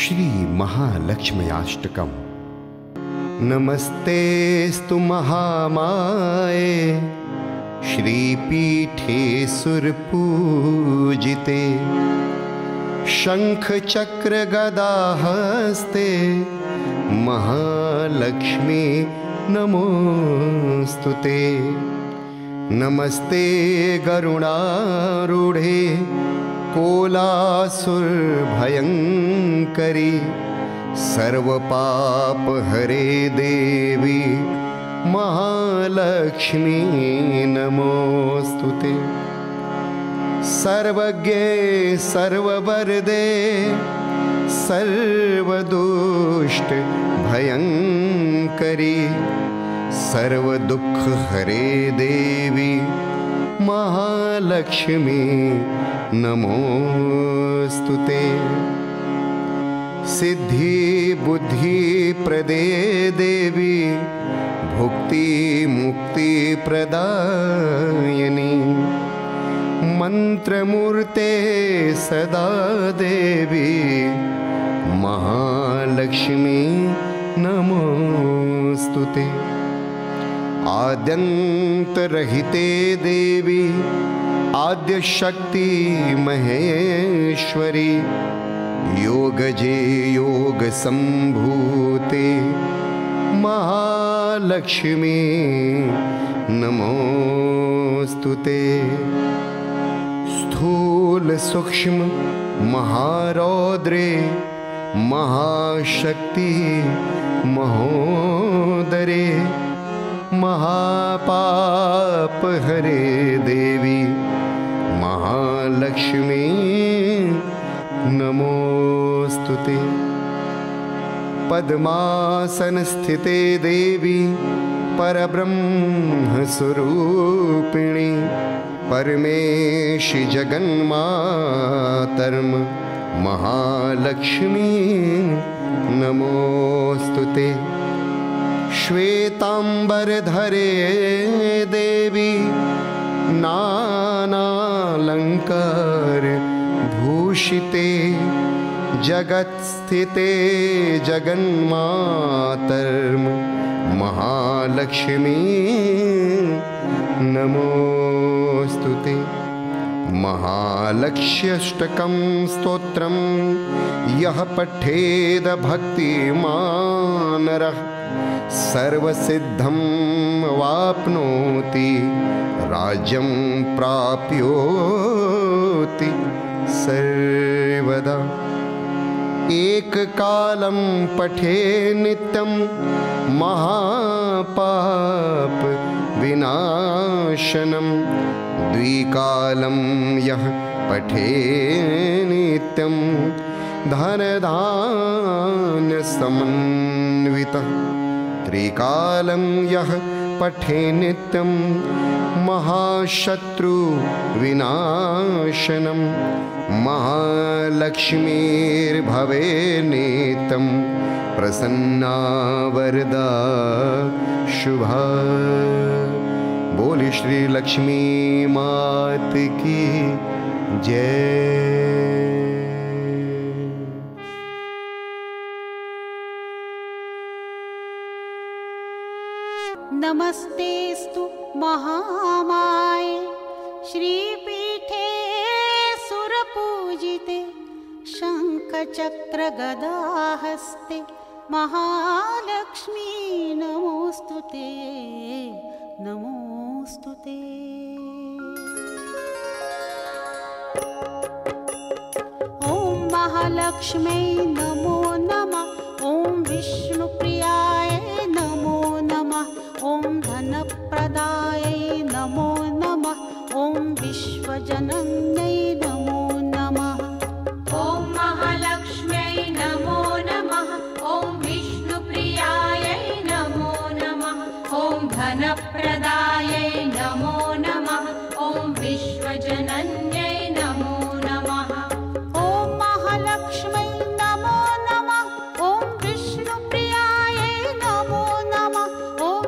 श्री महालक्ष्म्याष्टकम्। नमस्तेस्तु महामाये श्रीपीठे सुरपूजिते शंख चक्र गदा हस्ते महालक्ष्मी नमोस्तुते। नमस्ते गरुणारूढ़े कोलासुर भयंकरी सर्वपाप हरे देवी महालक्ष्मी नमोस्तुते। सर्वज्ञे सर्ववरदे सर्वदुष्ट भयंकरी सर्वदुख हरे देवी महालक्ष्मी नमोस्तुते। सिद्धि बुद्धि प्रदे देवी भुक्ति मुक्ति प्रदायिनी मंत्रमूर्ते सदा देवी महालक्ष्मी नमोस्तुते। आद्यन्तरहिते देवी आद्य शक्ति महेश्वरी योगजे योग संभूते महालक्ष्मी नमोस्तुते। स्थूल सूक्ष्म महारौद्रे महाशक्ति महोदरे महापाप हरे देवी महालक्ष्मी नमोस्तुते। पद्मासन स्थिते देवी परब्रह्म स्वरूपिणी परमेशि जगन्मातरम महालक्ष्मी नमोस्तुते। श्वेतांबरधरे देवी नानालंकार भूषिते जगत्स्थिते जगन्मातरम महालक्ष्मी नमोस्तुते। महालक्ष्म्याष्टकं स्तोत्रं यः पठेद भक्तिमान् नरः सर्वसिद्धं वाप्नोति राज्यं प्राप्योति सर्वदा। एक कालं पठे नित्यं महापाप विनाशनं द्विकालं यः पठे नित्यं धनधान्य समन्वितः त्रिकालं यः पठे नित्यं महाशत्रु विनाशनं महालक्ष्मीर्भवे नित्यं प्रसन्ना वरदा शुभा। बोल श्री लक्ष्मी मात की जय। नमस्तेस्तु महामाये श्रीपीठे सुरपूजिते शंखचक्र गदा हस्ते महालक्ष्मी नमोस्तुते नमोस्तुते। ओम महालक्ष्मी नमो नमः। ओम विष्णुप्रियाय नमो नमः। ओम धनप्रदाय नमो नमः। ओम विश्वजनन्यै नमो नमः। ओम महालक्ष्म्यै नमो नमः। ओम विष्णुप्रियायै नमो नमः। ओम धनप्रदायै नमो नमः। ओम विश्वजनन्यै नमो नमः। ओम महालक्ष्म्यै नमो नमः। ओम विष्णुप्रियायै नमो नमः। ओम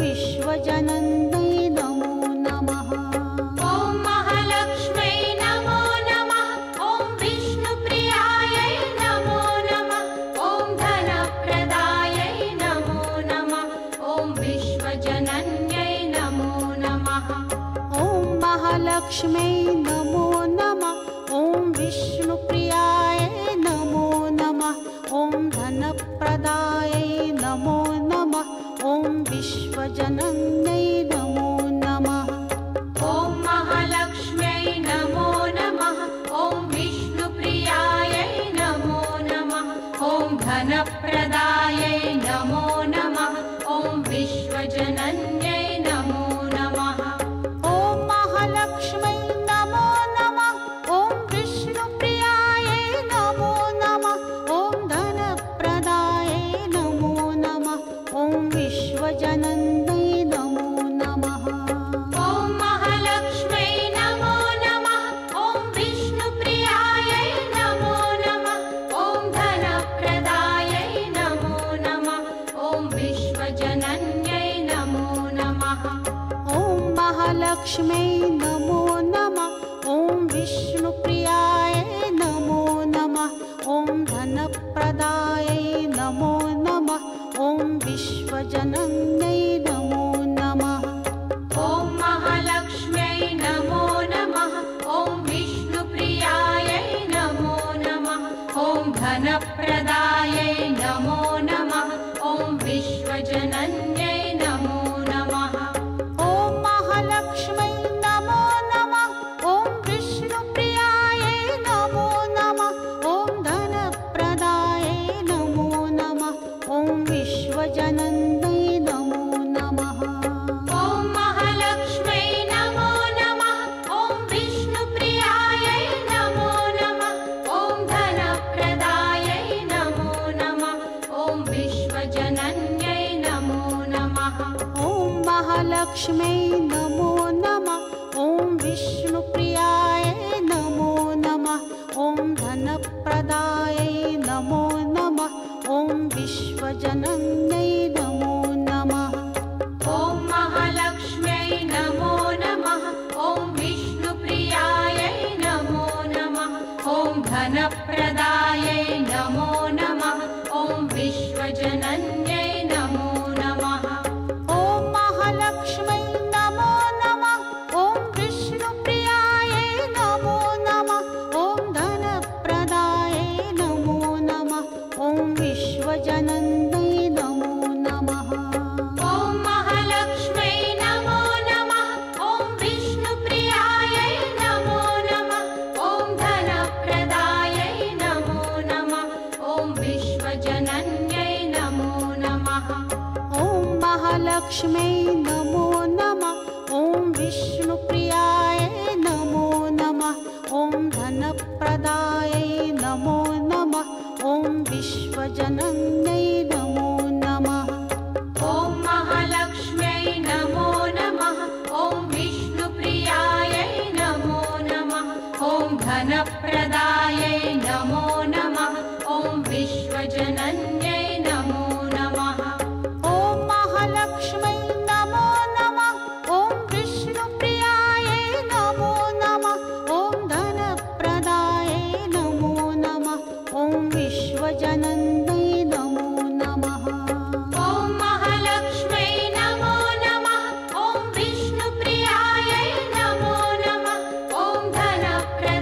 विश्वजनन्यै नमो नमः। ओम महालक्ष्म्यै नमो नमः। लक्ष्मी नमो नमः। ओम विष्णु प्रियाय नमो नमः। ओम धन प्रदाय नमो नमः। ओम विश्वजनन्ये नमो नमः। ओम महालक्ष्मी नमो नमः। ओम विष्णु प्रियाय नमो नमः। ओम धन प्रदाय नमो नमः। ओम विश्वजनन्ये नमो नमः। ओम महालक्ष्मी नमो नमः। ओम विष्णु प्रियाय नमो नमः। ओम धन प्रदाय नमो नमः। ओम विश्वजनन्ये नमो नमः। ओम महालक्ष्मी नमो नमः। ओम विष्णु प्रियाय नमो नमः। ओम धन प्रदाय नमो नमः। ओम विश्वजनन्ये नमो नमः। ओम महालक्ष्मी नमो नमः। ओम विष्णु प्रियाय नमो नमः। ओम धन प्रदाय नमो नमः। ओम विश्वजनन्ये नमो नमः। ओम महालक्ष्मी नमो नमः। ओम विष्णु प्रियाय नमो नमः। ओम धन प्रदाय नमो नमः। ओम विश्वजनन्ये नमो नमः। ओम महालक्ष्मी नमो नमः। ओम विष्णु प्रियाय नमो नमः। ओम धन प्रदाय नमो नमः। ओम विश्वजनन्ये नमो नमः। ओम महालक्ष्मी नमो नमः। ओम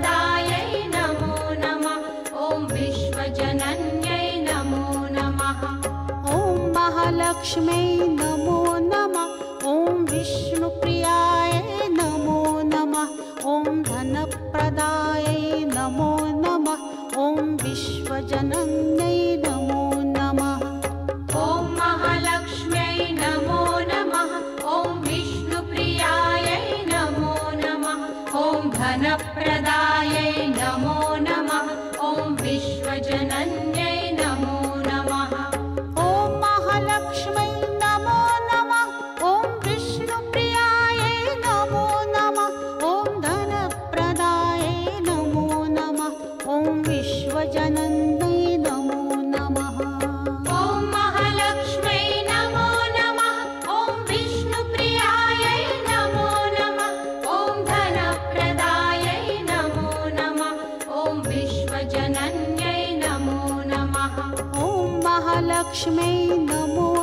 विष्णु प्रियाय नमो नमः। ओम धन प्रदाय नमो नमः। ओम विश्वजनन्ये नमो नमः। ओम महालक्ष्मी नमो नमः। ओम विष्णु प्रियाय नमो नमः। ओम धन प्रदाय नमो नमः। ओम विश्वजनन्ये नमो नमः। ओम महालक्ष्मी नमो नमः। ओम विष्णु प्रियाय नमो नमः। ओम धन प्रदाय नमो नमः। ओम विश्वजनन्ये नमो नमः। ओम महालक्ष्मी नमो नमः। ओम विष्णु प्रियाय नमो नमः। ओम धन प्रदाय नमो नमः। ओम विश्वजनन्ये नमो नमः। ओम महालक्ष्मी नमो नमः।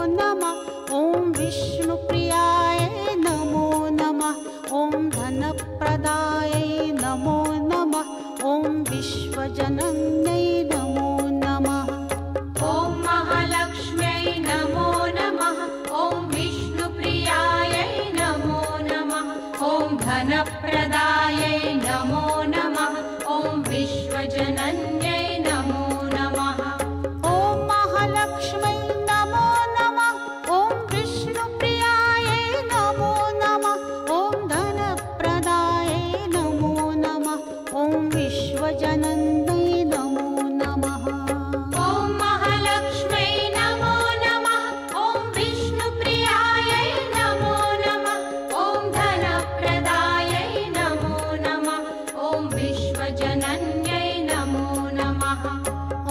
ओम विष्णु प्रियाय नमो नमः। ओम धन प्रदाय नमो नमः। ओम विश्वजनन्ये नमो नमः। ओम महालक्ष्मी नमो नमः। ओम विष्णु प्रियाय नमो नमः। ओम धन प्रदाय नमो नमः। ओम विश्वजनन्ये नमो नमः। ओम महालक्ष्मी नमो नमः। ओम विष्णु प्रियाय नमो नमः। ओम धन प्रदाय नमो नमः। ओम विश्वजनन्ये नमो नमः। ओम महालक्ष्मी नमो नमः। ओम विष्णु प्रियाय नमो नमः। ओम धन प्रदाय नमो नमः। ओम विश्वजनन्ये नमो नमः। ओम महालक्ष्मी नमो नमः। ओम विष्णु प्रियाय नमो नमः। ओम धन प्रदाय नमो नमः। ओम विश्वजनन्ये नमो नमः। ओम महालक्ष्मी नमो नमः। ओम विष्णु प्रियाय नमो नमः। ओम धन प्रदाय नमो नमः। ओम विश्वजनन्ये नमो नमः। ओम महालक्ष्मी नमो नमः। ओम विष्णु प्रियाय नमो नमः। ओम धन प्रदाय नमो नमः। ओम विश्वजनन्ये नमो नमः। ओम महालक्ष्मी नमो नमः। ओम विष्णु प्रियाय नमो नमः। ओम धन प्रदाय नमो नमः। ओम विश्वजनन्ये नमो नमः। ओम महालक्ष्मी नमो नमः। ओम विष्णु प्रियाय नमो नमः। ओम धन प्रदाय नमो नमः। ओम विश्वजनन्ये नमो नमः। ओम महालक्ष्मी नमो नमः। ओम विष्णु प्रियाय नमो नमः। ओम धन प्रदाय ज्ञानप्रदायै नमो नमः। ॐ विश्वजनन्यै नमो नमः। ॐ महालक्ष्मी नमो नमः। ॐ विष्णुप्रियायै नमो नमः। ॐ धनप्रदायै नमो नमः। ॐ विश्वजनन्यै नमो नमः। ॐ महालक्ष्मी नमो नमः। ॐ विष्णुप्रियायै नमो नमः। ॐ धनप्रदायै नमो नमः। ॐ विश्वजनन्यै नमो नमः।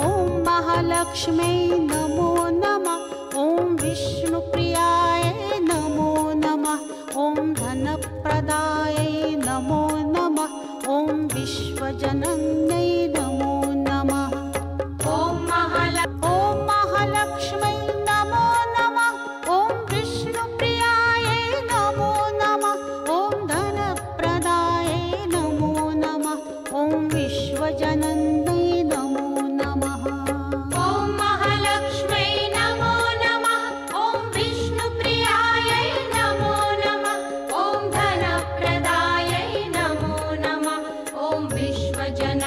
ॐ महालक्ष्मी नमो नमः। ॐ विष्णुप्रियायै नमो नमः। ॐ धनप्रदायै नमो नमः। ॐ विश्वजनन्यै नमो नमः। ॐ महालक्ष्मी नमो नमः। ॐ विष्णुप्रियायै नमो नमः। ॐ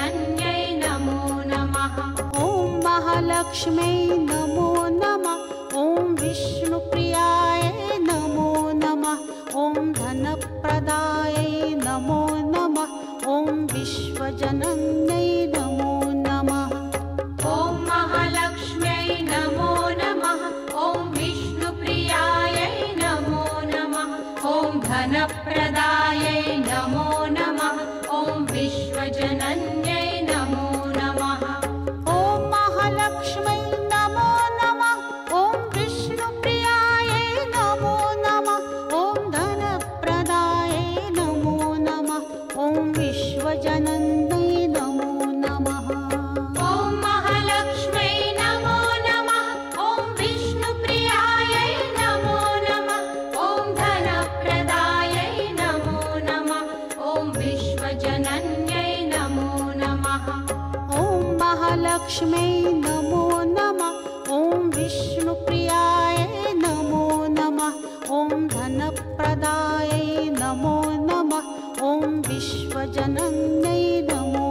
धनप्रदायै नमो नमः। ॐ विश्वजनन्यै नमो नमः। ॐ महालक्ष्मी नमो नमः। ॐ विष्णुप्रियायै नमो नमः। ॐ धनप्रदायै नमो नमः। ॐ विश्वजनन्यै नमो नमः। ॐ महालक्ष्मी नमो नमः। ॐ विष्णुप्रियायै नमो नमः। ॐ धनप्रदायै नमो नमः। ॐ विश्वजनन्यै नमो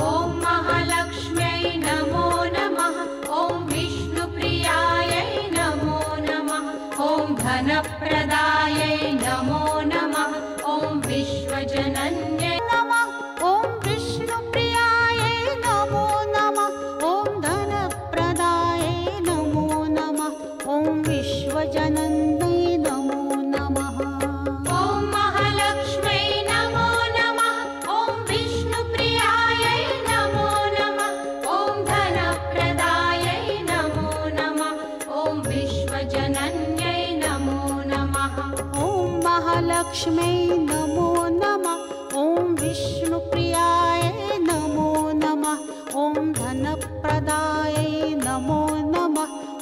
नमः। ॐ महालक्ष्म्यै नमो नमः। ॐ विष्णुप्रियायै नमो नमः। ॐ धनप्रदायै नमो नमः।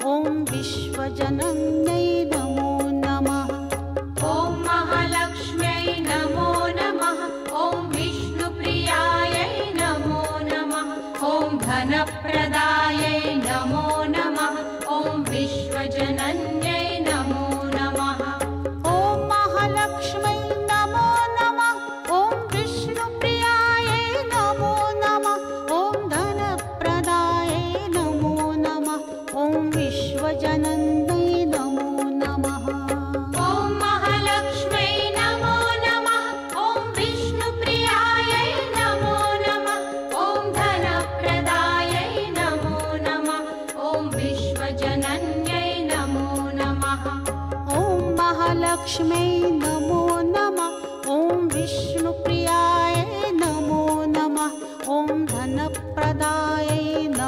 ॐ विश्वजनन्यै नमो नमः। ॐ महालक्ष्मी नमो नमः। ॐ विष्णुप्रियायै नमो नमः। ॐ धनप्रदायै नमो नमः। ॐ विश्वजनन्यै नमो नमः। ॐ महालक्ष्म्यै नमो नमः। ॐ विष्णुप्रियायै नमो नमः। ॐ धनप्रदायै नमो नमः। ॐ विश्वजनन्यै नमो नमः। ॐ महालक्ष्मी नमो नमः। ॐ विष्णुप्रियायै नमो नमः। ॐ धनप्रदायै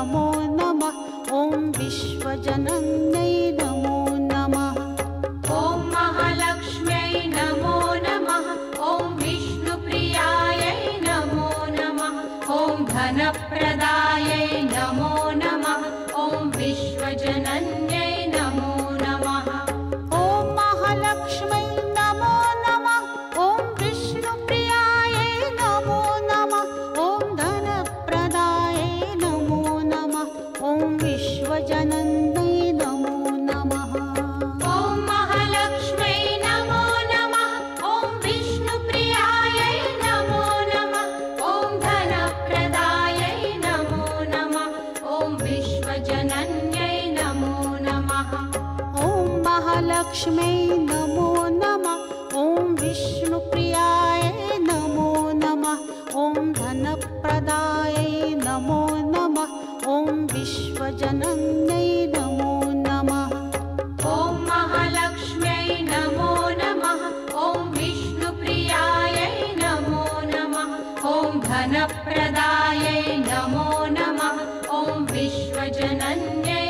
नमो नमः। ॐ विश्वजनन्यै नमो नमः। ॐ महालक्ष्म्यै नमो नमः। ॐ विष्णुप्रियायै नमो नमः। ॐ धनप्रदायै नमो नमः। ॐ विश्वजनन्यै नमः। ॐ विष्णुप्रियायै नमो नमः। ॐ धनप्रदायै नमो नमः। ॐ विश्वजनन्यै नमो नमः। ॐ महालक्ष्म्यै नमो नमः। ॐ विष्णुप्रियायै नमो नमः। ॐ धनप्रदायै नमो नमः। ॐ विश्वजनन्यै नमो नमः। ॐ महालक्ष्म्यै नमो नमः। ॐ विष्णुप्रियायै नमो नमः। ॐ धनप्रदायै नमो नमः। ॐ विश्वजनन्यै नमो नमः। ॐ महालक्ष्म्यै नमो नमः। ॐ विष्णुप्रियायै नमो नमः। ॐ धनप्रदायै नमो नमः। ॐ विश्वजनन्यै नमो नमः। ॐ महालक्ष्मी नमो नमः। ॐ विष्णुप्रियायै नमो नमः। ॐ धनप्रदायै नमो नमः। ॐ विश्वजनन्यै नमो नमः। ॐ महालक्ष्म्यै नमो नमः। ॐ विष्णुप्रियायै नमो नमः। ॐ धनप्रदायै नमो नमः। ॐ विश्वजनन्यै नमो नमः। ॐ महालक्ष्म्यै नमो नमः। ॐ विष्णुप्रियायै नमो नमः। ॐ धनप्रदायै नमो नमः। ॐ विश्वजनन्यै नमो नमः। ॐ महालक्ष्म्यै नमो नमः। ॐ विष्णुप्रियायै नमो नमः। ॐ धनप्रदायै नमो नमः। ॐ विश्वजनन्यै नमो नमः। ॐ महालक्ष्म्यै नमो नमः। महालक्ष्मी नमो नमः। ओम विष्णु प्रियाय नमो नमः। ओम धनप्रदाय नमो नमः। ओम विश्वजनन्यै नमो नमः। ओम महालक्ष्मी नमो नमः। ओम विष्णु प्रियाय नमो नमः। ओम धनप्रदाय नमो नमः। ओम विश्वजनन्यै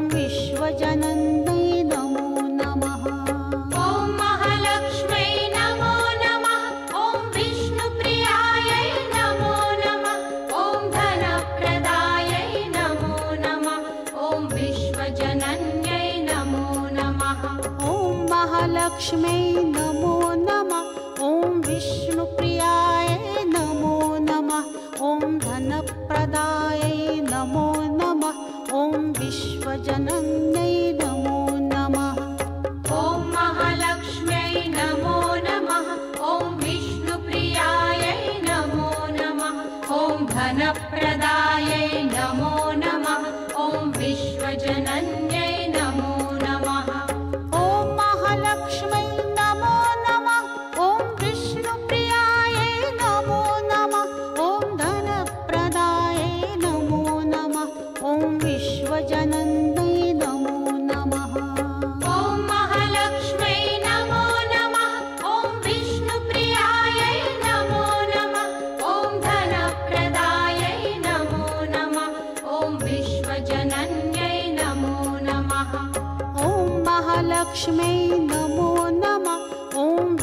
लक्ष्मी नमो नमः। ओम विष्णु प्रियाय नमो नमः। ओम धनप्रदाय नमो नमः। ओम विश्वजनन्यै नमो नमः। ओम महालक्ष्मी नमो नमः। ओम विष्णु प्रियाय नमो नमः। ओम धनप्रदाय नमो नमः। ओम विश्वजनन्यै नमो नमः। लक्ष्मी नमो नमः। ओम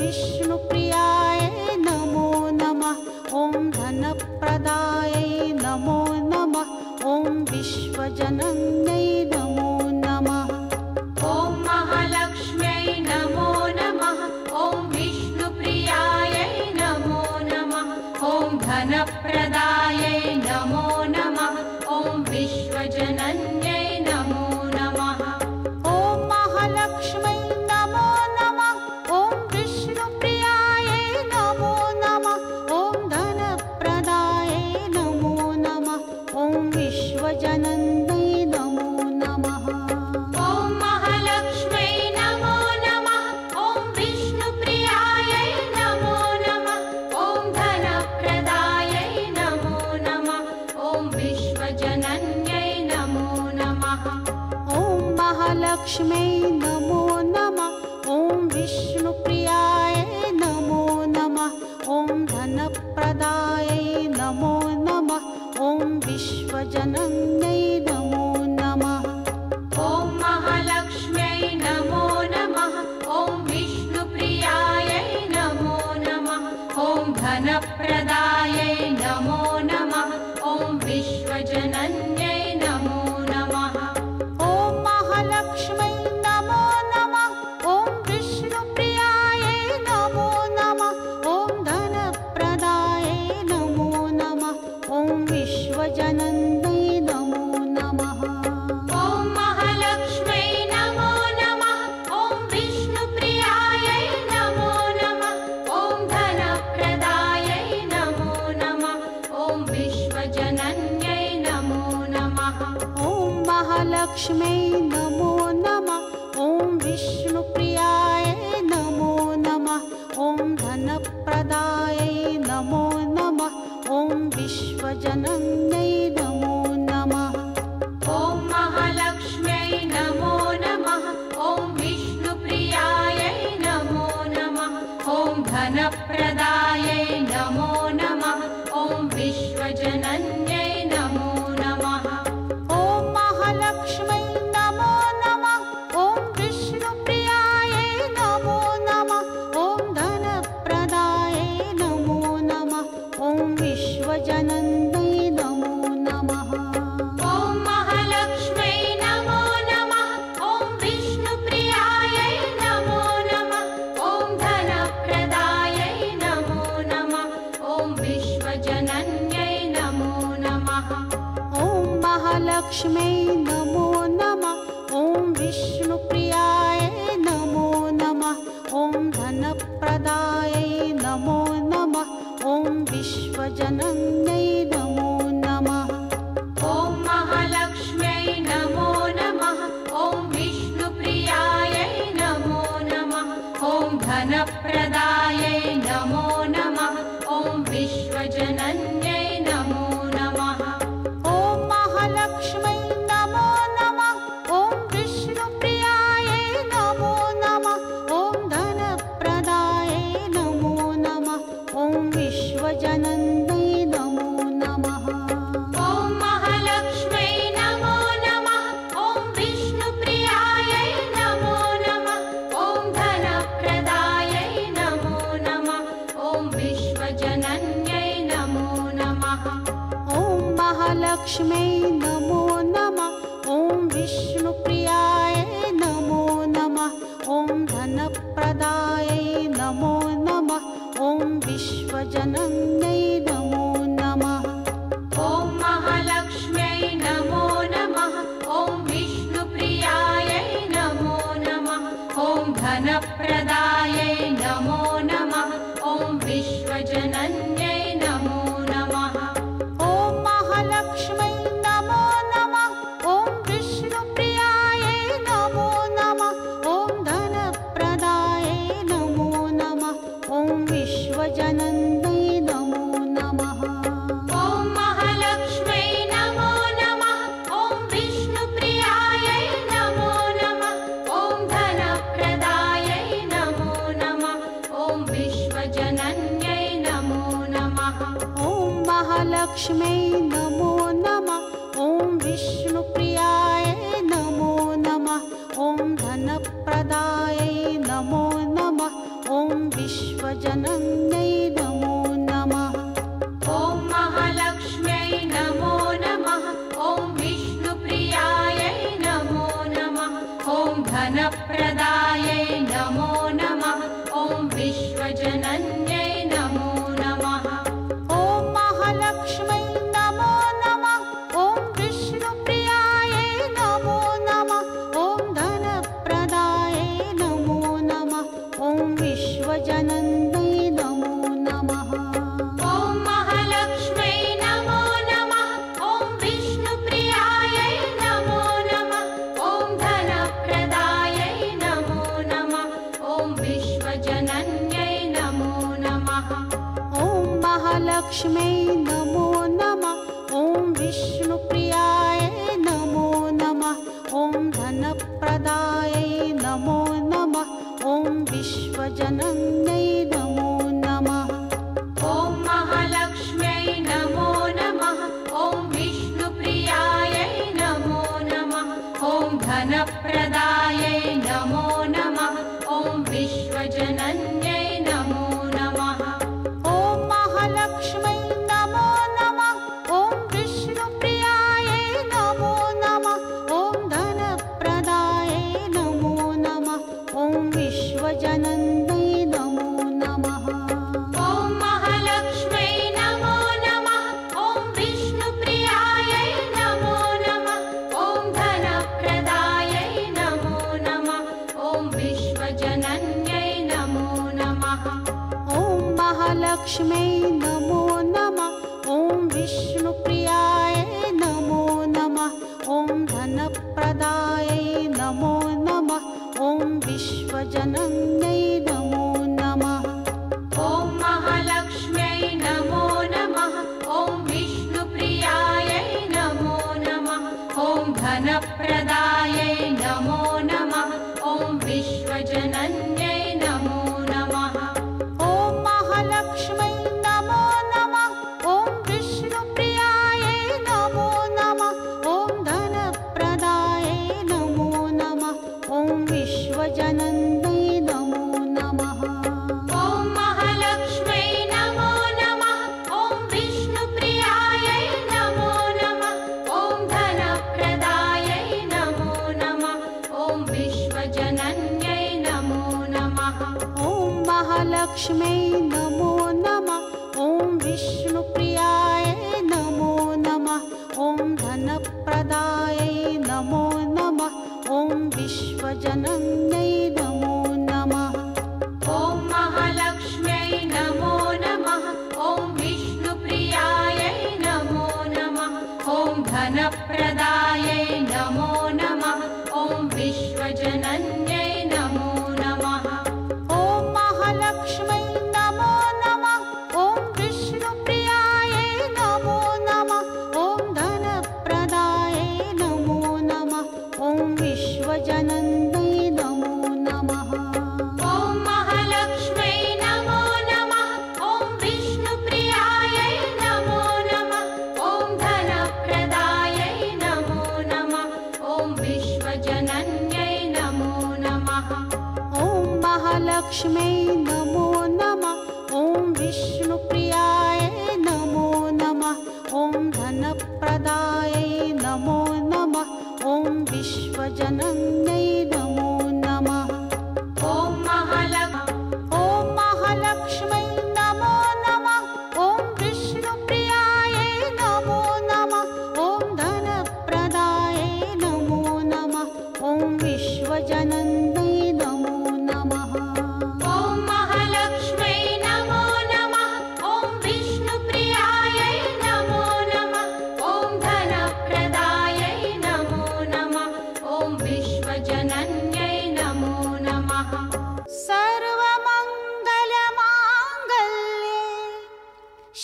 विष्णु प्रियाय नमो नमः। ओम धनप्रदाय नमो नमः। ओम विश्वजनन्यै नमो नमः। ओम महालक्ष्मी नमो नमः। ओम विष्णु प्रियाय नमो नमः। ओम धनप्रदाय नमो नमः। ओम विश्वजनन्यै नमो नमः। ओम महालक्ष्मी नमो नमः। ओम विष्णु प्रियाय नमो नमः। ओम धनप्रदाय नमो नमः। ओम विश्वजनन्यै नमो नमः। ओम महालक्ष्मी नमो नमः। ओम विष्णु प्रियाय नमो नमः। ओम धनप्रदाय नमो नमः। ओम विश्वजनन्यै नमो नमः। ओम महालक्ष्मी नमो नमः। ओम विष्णु प्रियाय नमो नमः। ओम धनप्रदाय नमो नमः। ओम विश्वजनन्यै नमो नमः। ओम महालक्ष्मी नमो नमः। ओम विष्णु प्रियाय नमो नमः। ओम धनप्रदाय नमो नमः। ओम विश्वजनन्यै नमो नमः। ओम महालक्ष्मी नमो नमः। ओम विष्णु प्रियाय नमो नमः। ओम धनप्रदाय नमो नमः। ओम विश्वजनन्यै नमो नमः। ओम महालक्ष्मी नमो नमः। ओम विष्णु प्रियाय नमो नमः। ओम धनप्रदाय नमो नमः। ओम विश्वजनन्यै नमो नमः। ओम महालक्ष्मी नमो नमः। ओम विष्णु प्रियाय नमो नमः। ओम धनप्रदाय नमो नमः। ओम विश्वजनन्यै नमो नमः। ओम महालक्ष्मी नमो नमः। ओम विष्णु प्रियाय नमो नमः। ओम धनप्रदाय नमो नमः। ओम विश्वजनन्यै नमो नमः। ओम महालक्ष्मी नमो नमः। ओम विष्णु प्रियाय नमो नमः। ओम धनप्रदाय नमो नमः। ओम विश्वजनन्यै नमो नमः। ओम महालक्ष्मी नमो नमः। ओम विष्णु प्रियाय नमो नमः। ओम धनप्रदाय नमो नमः। ओम विश्वजनन्यै नमो नमः। ओम महालक्ष्मी नमो नमः। ओम विष्णु प्रियाय नमो नमः। ओम धनप्रदाय नमो नमः। ओम विश्वजनन्यै नमो नमः। ओम महालक्ष्मी नमो नमः। ओम विष्णु प्रियाय नमो नमः। ओम धनप्रदाय नमो नमः। ओम विश्वजनन्यै नमो नमः। ओम महालक्ष्मी नमो नमः। ओम विष्णु प्रियाय नमो नमः। ओम धनप्रदाय विष्णुप्रियाय नमो नमः। ओम विश्वजनन्यै नमो नमः। ओम महालक्ष्म्यै नमो नमः। ओम विष्णुप्रियाय नमो नमः। ओम धनप्रदायै नमो नमः। ओम विश्वजनन्यै नमो नमः। ओम महालक्ष्म्यै नमो नमः। ओम विष्णुप्रियाय नमो नमः। ओम धनप्रदाय नमो नमः। ओम विश्वजनन्यै नमो नमः। ओम महालक्ष्म्यै नमो नमः। ओम विष्णुप्रियाय नमो नमः। ओम धनप्रदाय नमो नमः। ओम विश्वजनन्यै नमो नमः। ओम महालक्ष्म्यै नमो नमः। ओम विष्णुप्रियाय नमो नमः। ओम धनप्रदाय नमो नमः। ओम विश्वजनन्यै नमो नमः। ओम महालक्ष्म्यै नमो नमः। ओम विष्णुप्रियाय नमो नमः। ओम धनप्रदाय नमो नमः। ओम विश्वजनन्यै नमो नमः। ओम महालक्ष्म्यै नमो नमः। ओम विष्णुप्रियाय नमो नमः। ओम धनप्रदाय नमो नमः। ओम विश्वजनन्यै नमो नमः। ओम महालक्ष्म्यै नमो नमः। ओम विष्णुप्रियाय नमो नमः। ओम धनप्रदाय नमो नमः। ओम विश्वजनन्यै नमो नमः। ओम महालक्ष्म्यै नमो नमः। ओम विष्णुप्रियाय नमो नमः। ओम धनप्रदाय नमो नमः। ओम विश्वजनन्यै नमो नमः। ओम महालक्ष्म्यै नमो नमः। ओम विष्णुप्रियाय नमो नमः। ओम धनप्रदाय नमो नमः। ओम विश्वजनन्यै नमो नमः। ओम महालक्ष्म्यै नमो नमः। ओम विष्णुप्रियाय नमो नमः। ओम धनप्रदाय नमो नमः। ओम विश्वजनन्यै नमो नमः। ओम महालक्ष्म्यै नमो नमः। ओम विष्णुप्रियाय नमो नमः। ओम धनप्रदाय नमो नमः। ओम विश्वजनन्यै नमो नमः। ओम महालक्ष्म्यै नमो नमः। ओम विष्णुप्रियाय नमो नमः। ओम धनप्रदाय नमो नमः। ओम विश्वजनन्यै नमो नमः। ओम महालक्ष्म्यै नमो नमः। ओम विष्णुप्रियाय नमो नमः। ओम धनप्रदाय नमो नमः। ओम विश्वजनन्यै नमो नमः। ओम महालक्ष्म्यै नमो नमः। ओम विष्णुप्रियाय नमो नमः। ओम धनप्रदाय नमो नमः। ओम विश्वजनन्यै नमो नमः। ओम महालक्ष्म्यै नमो नमः। ओम विष्णुप्रियाय नमो नमः। ओम धनप्रदाय नमो नमः। ओम विश्वजनन्यै नमो नमः। ओम महालक्ष्म्यै नमो नमः। ओम विष्णुप्रियाय नमो नमः। ओम धनप्रदाय नमो नमः। ओम विश्वजनन्यै नमो नमः। ओम महालक्ष्म्यै नमो नमः। ओम विष्णुप्रियाय नमो नमः। ओम धनप्रदाय नमो नमः। ओम विश्वजनन्यै नमो नमः। ओम महालक्ष्म्यै नमो नमः। ओम विष्णुप्रियाय नमो नमः। ओम धनप्रदाय नमो नमः। ओम विश्वजनन्यै नमो नमः। ओम महालक्ष्म्यै नमो नमः। ओम विष्णुप्रियाय नमो नमः। ओम धनप्रदाय नमो नमः। ओम विश्वजनन्यै नमो नमः। ओम महालक्ष्म्यै नमो नमः। ओम विष्णुप्रियाय नमो नमः। ओम धनप्रदाय नमो नमः। ओम विश्वजनन्यै नमो नमः। ओम महालक्ष्म्यै वरप्रदायै नमो नमः। ॐ विश्वजनन्यै नमो नमः। ॐ महालक्ष्मी नमो नमः। ॐ विष्णुप्रियायै नमो नमः। ॐ धनप्रदायै नमो नमः। ॐ विश्वजनन्यै नमो नमः। ॐ महालक्ष्मी नमो नमः। ॐ विष्णुप्रियायै नमो नमः। ॐ धनप्रदायै नमो नमः। ॐ विश्वजनन्यै नमो नमः। ॐ महालक्ष्मी नमो नमः। ॐ विष्णुप्रियायै नमो नमः। ॐ धनप्रदायै नमो नमः। ॐ विश्वजनन्यै नमो नमः। ॐ महालक्ष्मी नमो नमः। ॐ विष्णुप्रियायै नमो नमः। ॐ धनप्रदायै नमो नमः। ॐ विश्वजनन्यै नमो नमः। ॐ महालक्ष्मी नमो नमः। ॐ विष्णुप्रियायै नमो नमः। ॐ धनप्रदायै नमो नमः। ॐ विश्वजनन्यै नमो नमः। सर्वमङ्गलमाङ्गल्ये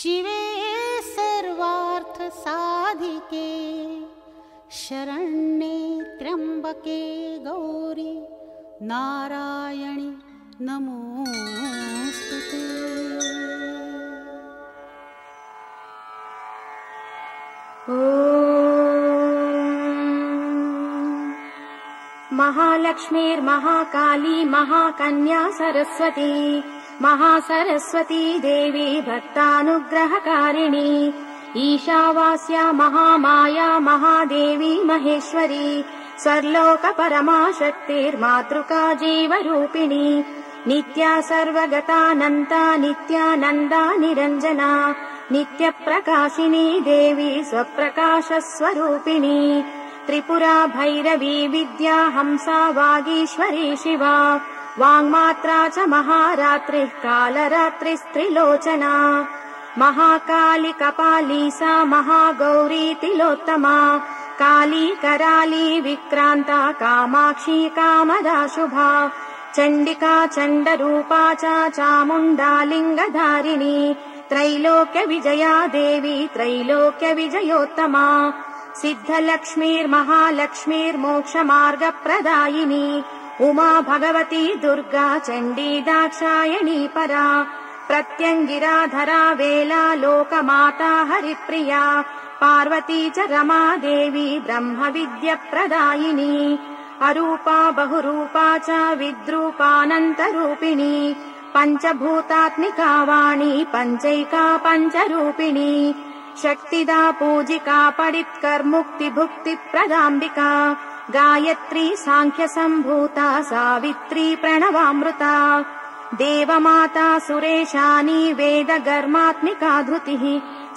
शिवे सर्वार्थसाधिके शरण्ये त्र्यम्बके गौरी नारायणी नमोस्तुते। महालक्ष्मीर्महाकाली महाकन्या सरस्वती महासरस्वती देवी भक्तानुग्रहकारिणी ईशावास्या महामाया महादेवी महेश्वरी सर्वलोक परमाशक्तिर्मातृका जीवरूपिणी नित्या सर्वगतानन्ता नित्यानन्दा निरञ्जना नित्यप्रकाशिनी देवी स्वप्रकाशस्वरूपिणी त्रिपुरा भैरवी विद्या हंसा वागीश्वरी शिवा वाङ्मात्रा च महारात्रिः कालरात्रिस्त्रिलोचना महाकाली कपाली सा महागौरी तिलोत्तमा काली कराली विक्रान्ता कामाक्षी कामदा शुभा चण्डिका चण्डरूपा च चामुण्डा लिङ्गधारिणी त्रैलोक्य विजया देवी त्रैलोक्य विजयोत्तमा सिद्धलक्ष्मीर्महालक्ष्मीर्मोक्षमार्गप्रदायिनी उमा भगवती दुर्गा चण्डी दाक्षायणी परा प्रत्यङ्गिराधरा वेला लोकमाता हरिप्रिया पार्वती च रमा देवी ब्रह्मविद्याप्रदायिनी अरूपा बहुरूपा च विद्रूपानन्तरूपिणी पञ्चभूतात्मिका वाणी पञ्चैका पञ्चरूपिणी शक्तिदा पूजिका पडित्कर्मुक्तिभुक्तिप्रदाम्बिका गायत्री सांख्यसम्भूता सावित्री प्रणवामृता देवमाता सुरेशानी वेदगर्मात्मिका धृतिः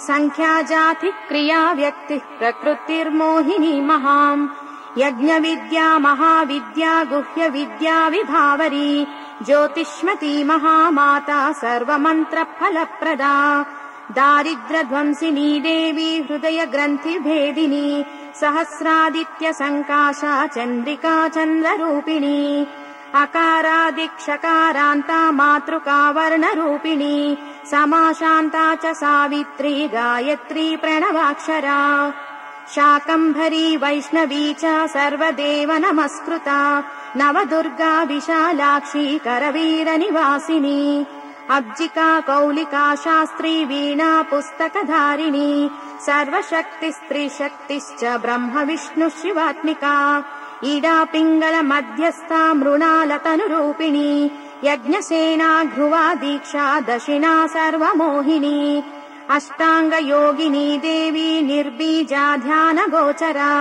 संख्या जाति क्रिया व्यक्तिः प्रकृतिर्मोहिनी महाम् यज्ञविद्या महाविद्या गुह्य विद्या विभावरी ज्योतिष्मती महामाता सर्वमन्त्रफलप्रदा दारिद्र्यध्वंसिनी देवी हृदयग्रन्थिभेदिनी सहस्रादित्यसङ्काशा चन्द्रिका चन्द्ररूपिणी अकारादिक्षकारान्ता मातृका वर्णरूपिणी समाशान्ता च सावित्री गायत्री प्रणवाक्षरा शाकम्भरी वैष्णवी च सर्वदेव नमस्कृता नवदुर्गा विशालाक्षी करवीरनिवासिनी अब्जिका कौलिका शास्त्री वीणा पुस्तकधारिणी सर्वशक्तिस्त्रीशक्तिश्च ब्रह्मविष्णुशिवात्मिका ईडा पिङ्गल मध्यस्था मृणालतनुरूपिणी यज्ञसेना ध्रुवा दीक्षा दशिना सर्वमोहिनी अष्टाङ्गयोगिनी देवी निर्बीजा ध्यानगोचरा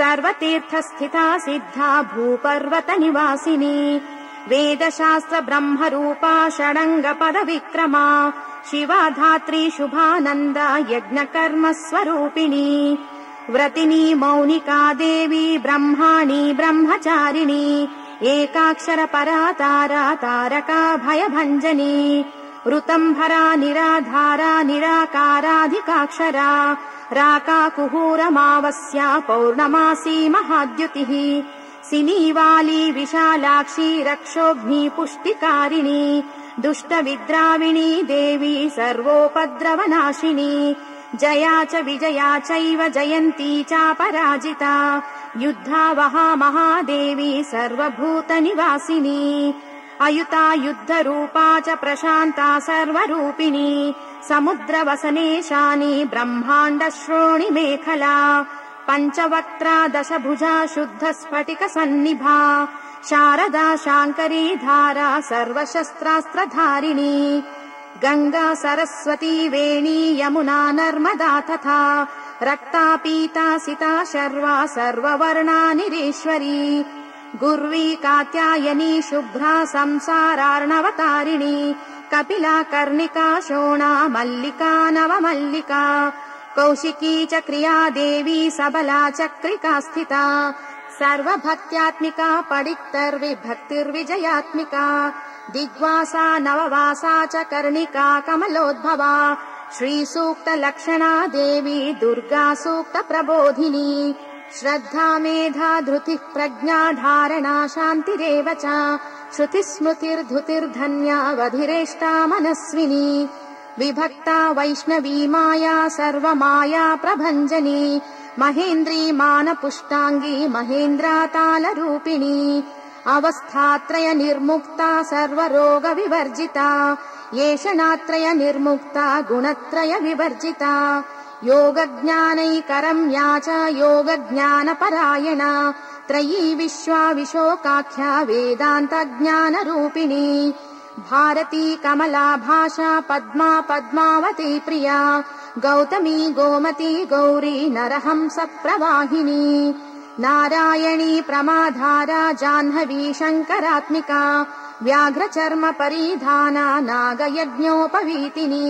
सर्वतीर्थस्थिता सिद्धा भूपर्वतनिवासिनी वेदशास्त्र ब्रह्मरूपा षडङ्गपदविक्रमा शिवाधात्री शुभानन्दा यज्ञकर्मस्वरूपिणी व्रतिनी मौनिका देवी ब्रह्माणी ब्रह्मचारिणी एकाक्षरपरा तारा तारका भयभञ्जनी ऋतम्भरा निराधारा निराकाराधिकाक्षरा राकाकुहूरमावस्या पौर्णमासी महाद्युतिः सिनीवाली विशालाक्षी रक्षोघ्नि पुष्टिकारिणी दुष्टविद्राविणी देवी सर्वोपद्रवनाशिनी जया च विजया चैव जयन्ती चापराजिता युद्धा वहा महादेवी सर्वभूतनिवासिनी अयुता युद्धरूपा च प्रशान्ता सर्वरूपिणी समुद्रवसने शानी ब्रह्माण्डश्रोणिमेखला पञ्चवक्त्रा दशभुजा शुद्धस्फटिकसन्निभा शारदा शाङ्करी धारा सर्वशस्त्रास्त्रधारिणी गंगा सरस्वती वेणी यमुना नर्मदा तथा रक्ता पीता सिता शर्वा सर्ववर्णा निरीश्वरी गुर्वी कात्यायनी शुभ्रा संसारार्णवतारिणी कपिला कर्णिका शोणा मल्लिका नवमल्लिका कौशिकी च क्रिया देवी सबला चक्रिका स्थिता सर्वभक्त्यात्मिका पडिक्तर्विभक्तिर्विजयात्मिका दिग्वासा नववासा च कर्णिका कमलोद्भवा श्रीसूक्तलक्षणा देवी दुर्गा सूक्तप्रबोधिनी श्रद्धा मेधा धृतिः प्रज्ञा धारणा शान्तिरेव च श्रुतिस्मृतिर्धुतिर्धन्या वधिरेष्टा मनस्विनी विभक्ता वैष्णवी माया सर्वमाया प्रभञ्जनी महेन्द्री मानपुष्टाङ्गी महेन्द्रातालरूपिणी अवस्थात्रय निर्मुक्ता सर्वरोगविवर्जिता येषणात्रय निर्मुक्ता गुणत्रय विवर्जिता योगज्ञानैकरं या च योगज्ञानपरायणा त्रयी विश्वा विशोकाख्या वेदान्तज्ञानरूपिणी भारती कमला भाषा पद्मा पद्मावती प्रिया गौतमी गोमती गौरी नरहंस प्रवाहिनी नारायणी प्रमाधारा जाह्नवी शङ्करात्मिका व्याघ्रचर्म परिधाना नागयज्ञोपवीतिनी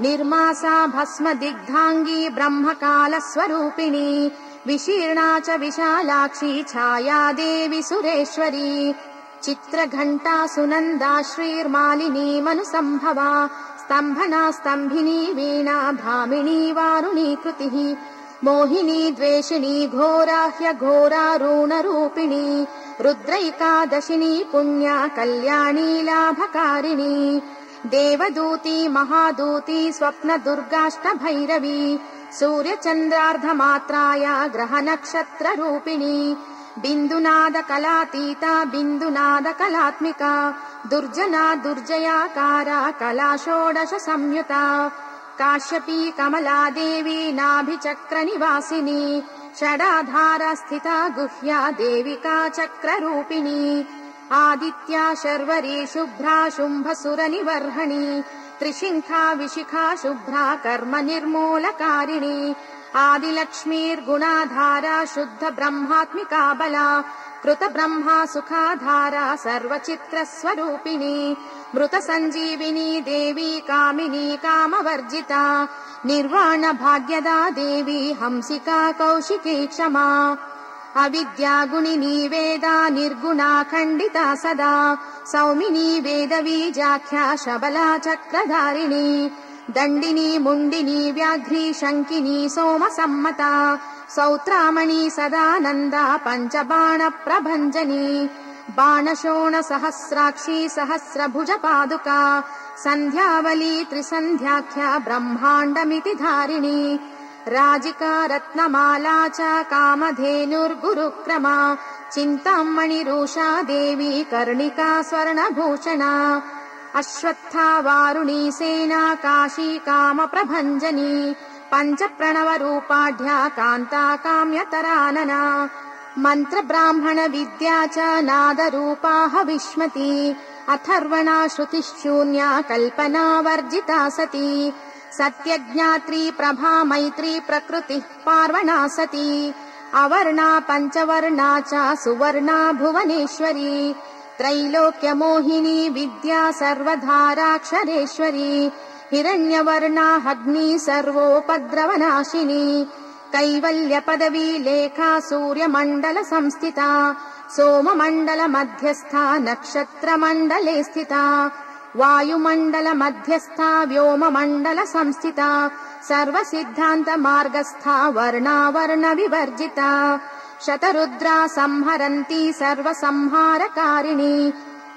निर्मासा भस्मदिग्धाङ्गी ब्रह्मकालस्वरूपिणी विशीर्णा च विशालाक्षी छाया देवी सुरेश्वरी चित्रघण्टा सुनन्दा श्रीर्मालिनी मनुसम्भवा स्तम्भना स्तम्भिनी वीणा भामिनी वारुणी कृतिः मोहिनी द्वेषिणी घोरा ह्यघोरा ऋणरूपिणी रुद्रैकादशिनी पुण्या कल्याणी लाभकारिणी देवदूती महादूती स्वप्नदुर्गाष्टभैरवी सूर्यचन्द्रार्धमात्राया ग्रहनक्षत्ररूपिणी बिन्दुनादकलातीता बिन्दुनादकलात्मिका दुर्जना दुर्जयाकारा कलाषोडश संयुता काश्यपी कमला देवी नाभिचक्रनिवासिनी षडाधारा स्थिता गुह्या देविका चक्ररूपिणी आदित्या शर्वरी शुभ्रा शुम्भसुरनिवर्हणी त्रिशिंखा विशिखा शुभ्रा कर्मनिर्मूलकारिणी आदिलक्ष्मीर्गुणाधारा शुद्ध ब्रह्मात्मिका बला कृतब्रह्मा सुखाधारा सर्वचित्रस्वरूपिणी मृतसञ्जीविनी देवी कामिनी कामवर्जिता निर्वाणभाग्यदा देवी हंसिका कौशिकी क्षमा अविद्या गुणिनी वेदा निर्गुणा खण्डिता सदा सौमिनी वेदवीजाख्या शबला चक्रधारिणी दण्डिनी मुण्डिनी व्याघ्री शङ्किनी सोमसम्मता सौत्रामणी सदानन्दा पञ्चबाणप्रभञ्जनी बाणशोणसहस्राक्षी सहस्रभुजपादुका सन्ध्यावली त्रिसन्ध्याख्या ब्रह्माण्डमिति धारिणी राजिका रत्नमाला च कामधेनुर्गुरुक्रमा चिन्तामणिरूषा देवी कर्णिका स्वर्णभूषणा अश्वत्था वारुणी सेना काशी कामप्रभञ्जनी पञ्चप्रणवरूपाढ्या कान्ता काम्यतरानना मन्त्रब्राह्मण विद्या च नादरूपा हविष्मती अथर्वणा श्रुतिशून्या कल्पना वर्जिता सती सत्यज्ञात्री प्रभा मैत्री प्रकृतिः पार्वणा सती अवर्णा पञ्चवर्णा च सुवर्णा भुवनेश्वरी त्रैलोक्यमोहिनी विद्या सर्वधाराक्षरेश्वरी हिरण्यवर्णा हग्नी सर्वोपद्रवनाशिनी कैवल्यपदवी लेखा सूर्यमण्डल संस्थिता सोममण्डल मध्यस्था नक्षत्रमण्डले स्थिता वायुमंडल मध्यस्था व्योममंडल संस्थिता सर्वसिद्धांत मार्गस्था वर्णावर्ण विवर्जिता शतरुद्रा संहरन्ती सर्वसंहारकारिणी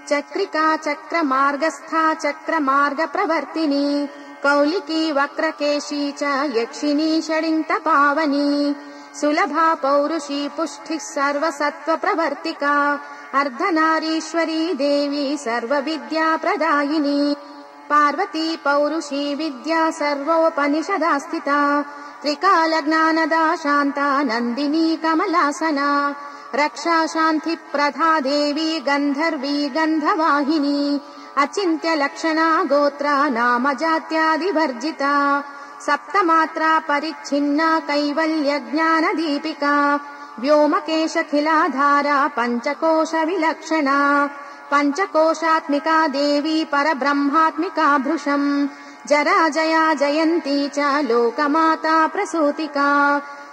चक्रिका चक्र मार्गस्था चक्र मार्ग प्रवर्तिनी कौलिकी वक्रकेशी च यक्षिणी षडिंत पावनी सुलभा पौरुषी पुष्टि सर्वसत्व प्रवर्तिका अर्धनारीश्वरी देवी सर्वविद्या प्रदायिनी पार्वती पौरुषी विद्या सर्वोपनिषदा स्थिता त्रिकाल ज्ञानदा शांता नंदिनी कमलासना रक्षा शांति प्रधा देवी गंधर्वी गंधवाहिनी अचिंत्य लक्षणा गोत्रा नाम जात्यादि वर्जिता सप्तमात्रा परिच्छिन्ना कैवल्य ज्ञान दीपिका व्योमकेश खिलाधारा पंचकोश विलक्षणा पंचकोशात्मिका देवी परब्रह्मात्मिका भृशं जराजया जयन्ती च लोकमाता प्रसूतिका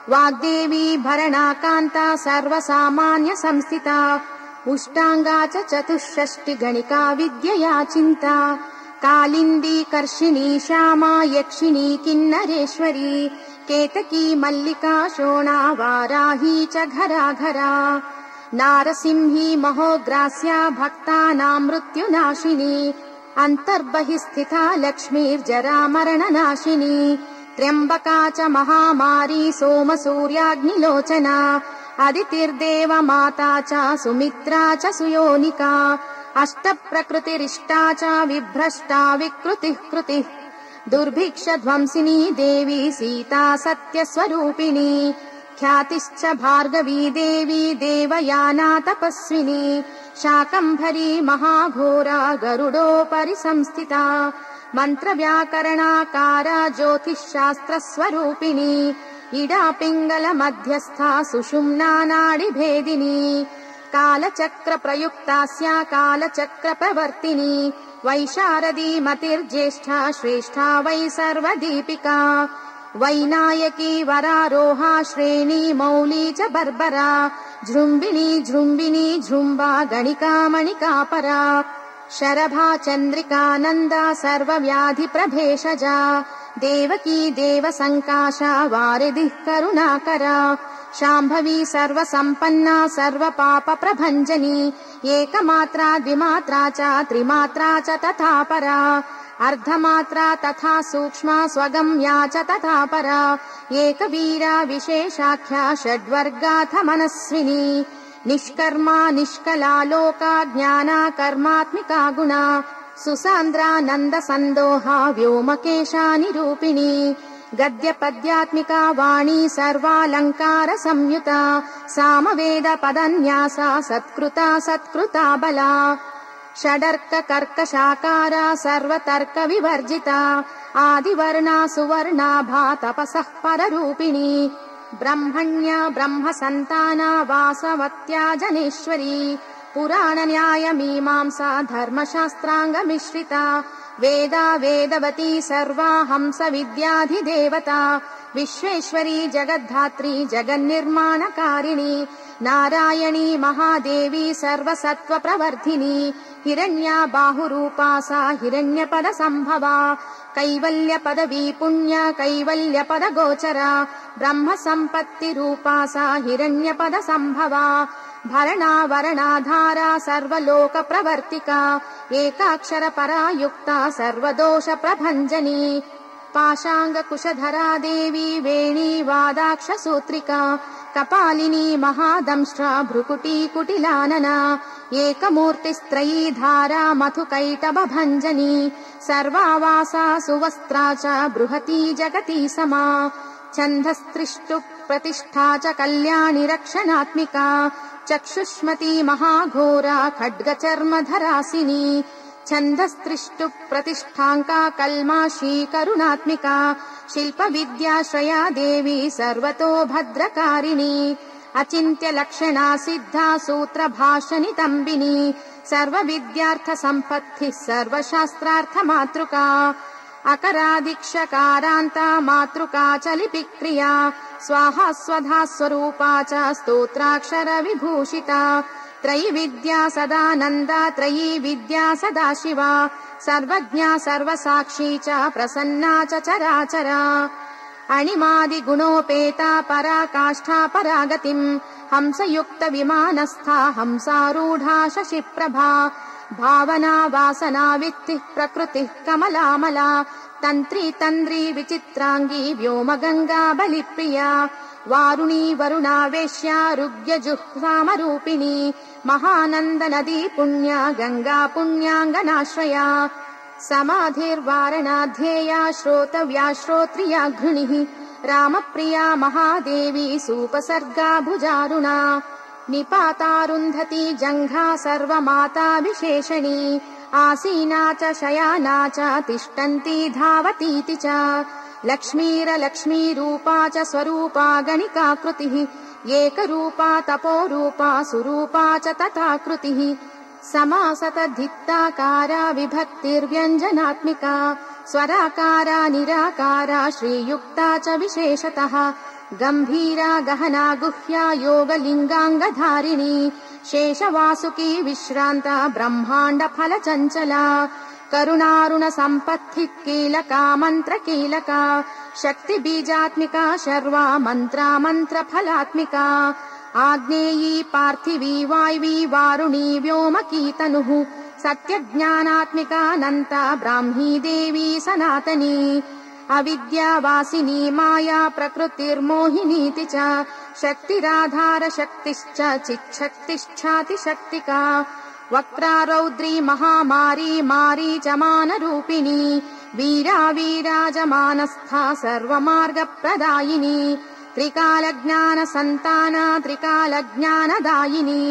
वाग्देवी भरणाकांता सर्वसामान्य संस्थिता उष्टांगा च चतुष्षष्टि गणिका विद्यया चिन्ता कालिंदी कर्षिणी श्यामा यक्षिणी किन्नरेश्वरी केतकी मल्लिका शोणा वाराही च घराघरा नारसिंही महोग्रास्या भक्तानां मृत्युनाशिनी अंतर्बहिस्थिता लक्ष्मीर्जरामरणनाशिनी त्र्यंबका च महामारी सोमसूर्याग्निलोचना अदितिर्देवमाता च सुमित्रा च सुयोनिका अष्टप्रकृतिरिष्टा च विभ्रष्टा विकृतिः कृतिः दुर्भिक्षध्वंसिनी देवी सीता सत्यस्वरूपिणी ख्यातिश्च भार्गवी देवी देवयाना तपस्विनी शाकंभरी महाघोरा गरुडोपरि संस्थिता मंत्रव्याकरणाकारा ज्योतिषशास्त्रस्वरूपिणी इडा पिंगल मध्यस्था सुषुम्ना नाडीभेदिनी कालचक्र प्रयुक्तास्या कालचक्र प्रवर्तिनी वैशारदी मतिर्ज्येष्ठा श्रेष्ठा वै सर्वदीपिका वैनायकी वरारोहा श्रेणी मौली च बर्बरा झृंबिणी झृंबिणी झृंबा गणिका मणिकापरा शरभा चंद्रिका नंदा सर्वव्याधि प्रभेषजा देवकी देवसंकाशा वारिदिः करुणाकरा शांभवी सर्वसंपन्ना सर्वपाप प्रभंजनी एकमात्रा द्विमात्रा च त्रिमात्रा च तथा परा अर्धमात्रा तथा सूक्ष्मा स्वगम्या च तथा परा एकवीरा विशेषाख्या षड्वर्गाथ मनस्विनी निष्कर्मा निष्कला लोका ज्ञाना कर्मात्मिका गुणा सुसांद्रा नंद संदोहा व्योमकेशा निरूपिणी गद्य पद्यात्मिका वाणी सर्वालंकार संयुता सामवेद पदन्यासा सत्कृता सत्कृता बला षडर्क कर्कशाकारा सर्वतर्क विवर्जिता आदिवर्णा सुवर्णाभा तपसः पररूपिणी ब्रह्मण्या ब्रह्मसंताना वासवत्या जनेश्वरी पुराण न्याय मीमांसा धर्मशास्त्रांग मिश्रिता वेदा वेदवती सर्वा हंस विद्याधिदेवता विश्वेश्वरी जगद्धात्री जगन्निर्माणकारिणी नारायणी महादेवी सर्वसत्व प्रवर्धिनी हिरण्या बाहुरूपा सा हिरण्यपद संभवा कैवल्य पदवी पुण्या कैवल्य पद गोचरा ब्रह्म संपत्ति रूपा सा हिरण्यपद संभवा भरणा वरणाधारा सर्वलोक प्रवर्तिका एकाक्षर परायुक्ता सर्वदोष प्रभंजनी पाशांग कुशधरा देवी वेणी वादाक्ष सूत्रिका कपालिनी महादंष्ट्रा भ्रुकुटी कुटिलानना एकमूर्तिस्त्रयी धारा मथुकैटभ भंजनी सर्वावासा सुवस्त्रा च बृहती जगती समा छंदस्त्रिष्टु प्रतिष्ठा च कल्याणी रक्षणात्मिका चक्षुष्मती महाघोरा खड्गचर्मधरासिनी छंदस्त्रिष्टु प्रतिष्ठांका कल्माशी करुणात्मिका शिल्प विद्याश्रया देवी सर्वतो भद्रकारिणी अचिंत्य लक्षणा सिद्धा सूत्र भाषणी तंबिनी सर्व विद्यार्थ संपत्ति सर्वशास्त्रार्थ मातृका अकरादिक्षकारांता मातृका चलिपिक्रिया स्वाहा स्वधा स्वरूपा च स्तोत्राक्षर विभूषिता त्रयी विद्या सदानन्दा त्रयी विद्या सदाशिवा सर्वज्ञा सर्वसाक्षी च प्रसन्ना च चराचरा अणिमादि गुणोपेता परा काष्ठा परागतिम् हंसयुक्त विमानस्था हंसारूढ़ा शशिप्रभा भावना वासना वित्तिः प्रकृतिः कमलामला तंत्री तंद्री विचित्रांगी व्योमगंगा बलिप्रिया वारुणी वरुणावेश्या रुग्यजुह्वामरूपिणी महानंद नदी पुण्या गंगा पुण्याङ्गनाश्रया समाधिर्वारणाध्येया श्रोतव्या श्रोत्रिया घृणिः रामप्रिया महादेवी सूपसर्गा भुजारुणा निपातारुन्धती जंघा सर्वमाता विशेषणी आसीना च शयाना च तिष्ठन्ती धावतीति च लक्ष्मीरूपा च स्वरूपा गणिकाकृतिः एकरूपा तपोरूपा सुरूपा च तथाकृतिः समासतधित्ताकारा विभक्तिर्व्यञ्जनात्मिका स्वराकारा निराकारा श्रीयुक्ता च विशेषतः गंभीरा गहना गुह्या योगलिंगांगधारिणी शेषवासुकी विश्रांता ब्रह्मांड फलचंचला करुणारुण संपत्तिकीलका मंत्रकीलका शक्तिबीजात्मिका शर्वा मंत्रा मंत्रफलात्मिका आग्नेयी पार्थिवी वायवी वारुणी व्योमकीतनुः सत्यज्ञानात्मिका अनंता ब्राह्मी देवी सनातनी अविद्यावासिनी माया प्रकृतिर्मोहिनीति च शक्तिराधार शक्तिश्च चिच्छक्तिश्चातिशक्तिका वक्त्ररौद्री महामारी मारीचमानरूपिणी वीरावीराजमानस्था सर्वमार्गप्रदायिनी त्रिकालज्ञानसन्ताना त्रिकालज्ञानदायिनी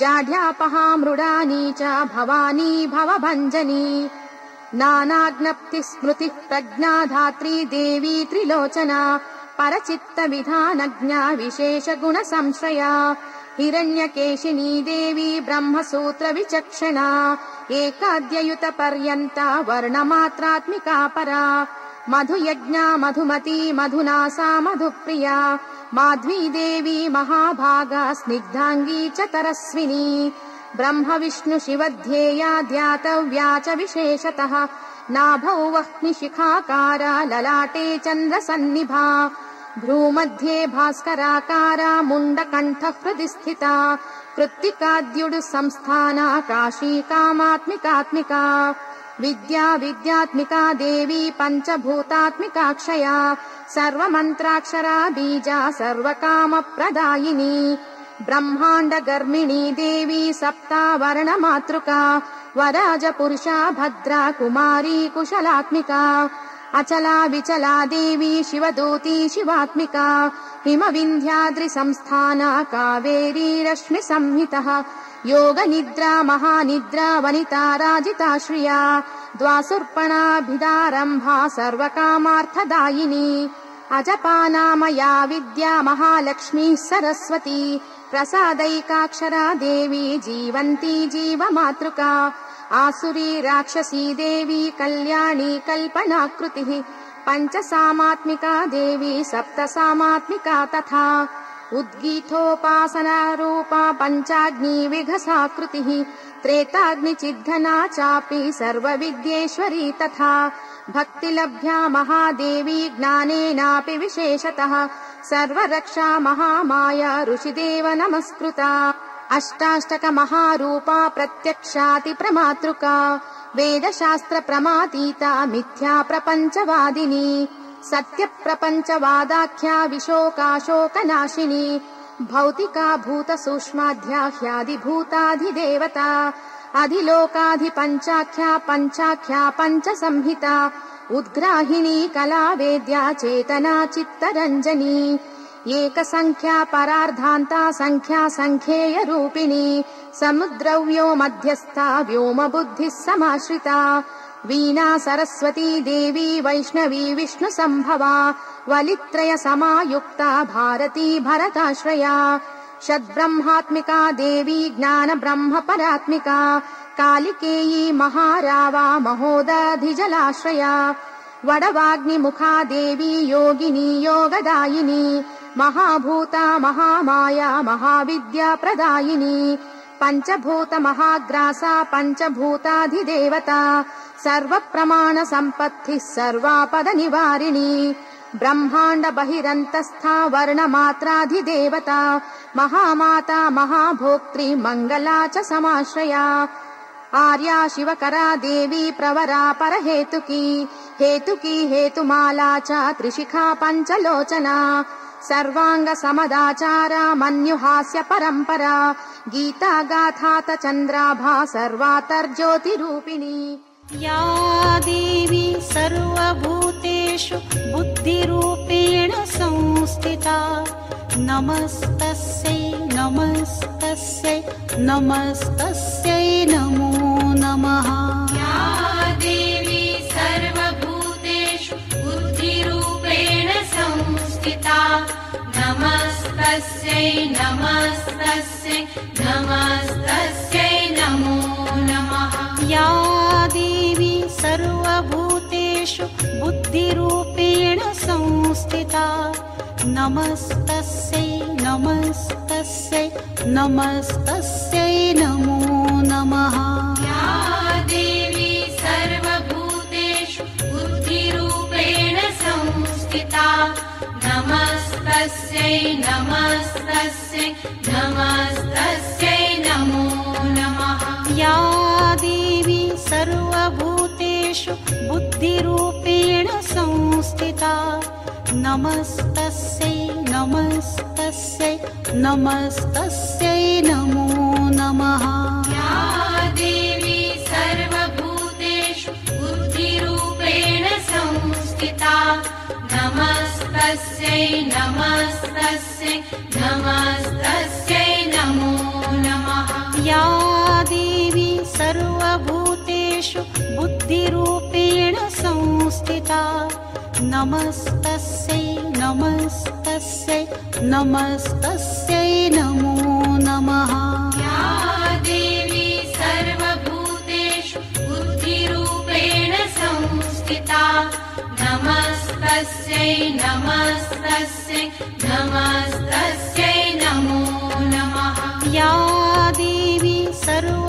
जाढ्यापहा मृडानी च भवानी भवभञ्जनी नानाज्ञप्तिस्मृतिः प्रज्ञाधात्री देवी त्रिलोचना परचित्तविधानज्ञा विशेषगुणसंश्रया हिरण्यकेशिनी देवी ब्रह्मसूत्रविचक्षणा एकाद्ययुतपर्यन्ता वर्णमात्रात्मिका परा मधुयज्ञा मधुमती मधुनासा मधुप्रिया माध्वी देवी महाभागा स्निग्धांगी च तरस्विनी ब्रह्मविष्णुशिवध्येया ध्यातव्या च विशेषतः नाभौ वह्निशिखाकारा ललाटे चन्द्रसन्निभा भ्रूमध्ये भास्कराकारा मुण्डकण्ठहृदि स्थिता कृत्तिकाद्युडुसंस्थाना काशी कामात्मिकात्मिका विद्या विद्यात्मिका देवी पञ्चभूतात्मिकाक्षया सर्वमन्त्राक्षरा बीजा सर्वकामप्रदायिनी ब्रह्माण्डगर्मिणी देवी सप्तावरणमातृका वराजपुरुषा भद्रा कुमारी कुशलात्मिका अचला विचला देवी शिवदूती शिवात्मिका हिमविन्ध्याद्रिसंस्थाना कावेरी रश्मिसंहितः योगनिद्रा महानिद्रा वनिता राजिताश्रिया द्वासुर्पणाभिदारम्भा सर्वकामार्थदायिनी अजपा नाम या विद्या महालक्ष्मी सरस्वती प्रसादैकाक्षरा देवी जीवन्ती जीवमातृका आसुरी राक्षसी देवी कल्याणी कल्पनाकृतिः पञ्चसामात्मिका देवी सप्तसामात्मिका तथा उद्गीथोपासना रूपा पञ्चाग्नि विघसाकृतिः त्रेताग्निचिद्धना चापि सर्वविद्येश्वरी तथा भक्तिलभ्या महादेवी ज्ञानेनापि विशेषतः सर्वरक्षा महामाया ऋषिदेव नमस्कृता अष्टाष्टक महारूपा प्रत्यक्षाति प्रमातृका वेदशास्त्र प्रमातीता मिथ्या प्रपंचवादिनी सत्य प्रपंचवादाख्या विशोकाशोकनाशिनी भौतिका भूत सूक्ष्माध्या ह्यादिभूताधिदेवता अधिलोकाधिपंचाख्या पंचाख्या पंच संहिता उद्ग्राहिणी कलावेद्या चेतना चित्तरंजनी एक संख्या परार्धान्ता संख्या संख्येय रूपिणी समुद्रव्यो मध्यस्था व्योम बुद्धि समाश्रिता वीणा सरस्वती देवी वैष्णवी विष्णु संभवा वलित्रय समायुक्ता भारती भरताश्रया षड्ब्रह्मात्मिका देवी ज्ञान ब्रह्म परात्मिका कालिकेयी महारावा महोदधिजलाश्रया वडवाग्निमुखा देवी योगिनी योगदायिनी महाभूता महामाया महाविद्या प्रदायिनी पंचभूत महाग्रासा पंचभूताधिदेवता सर्वप्रमाण संपत्ति सर्वापद निवारिणी ब्रह्मांड बहिरंतस्था वर्णमात्राधिदेवता महामाता महाभोक्त्री मंगला च समाश्रया आर्या शिवकरा देवी प्रवरा परहेतुकी हेतुकी हेतुमाला च त्रिशिखा पंचलोचना सर्वांग समदाचारा मन्युहास्य परंपरा गीता गाथात चंद्राभा सर्वातर्ज्योतिरूपिणी या देवी सर्वभूतेषु बुद्धिरूपेण संस्थिता नमस्तस्यै नमस्तस्यै नमस्तस्यै नमो नमः। या देवी सर्वभूतेषु बुद्धिरूपेण संस्थिता नमस्तस्यै नमस्तस्यै नमस्तस्यै नमो नमः। या देवी सर्वभूतेषु बुद्धिरूपेण संस्थिता नमस्तस्यै नमस्तस्यै नमस्तस्यै नमो नमः। या देवी सर्वभूतेषु बुद्धिरूपेण संस्थिता नमस्तस्यै नमस्तस्यै नमस्तस्यै नमो नमः। या देवी सर्वभूतेषु बुद्धिरूपेण संस्थिता नमस्तस्यै नमस्तस्यै नमस्तस्यै नमो नमः। या देवी सर्वभूतेषु बुद्धिरूपेण संस्थिता नमस्तस्यै नमस्तस्यै नमस्तस्यै नमो नमः। या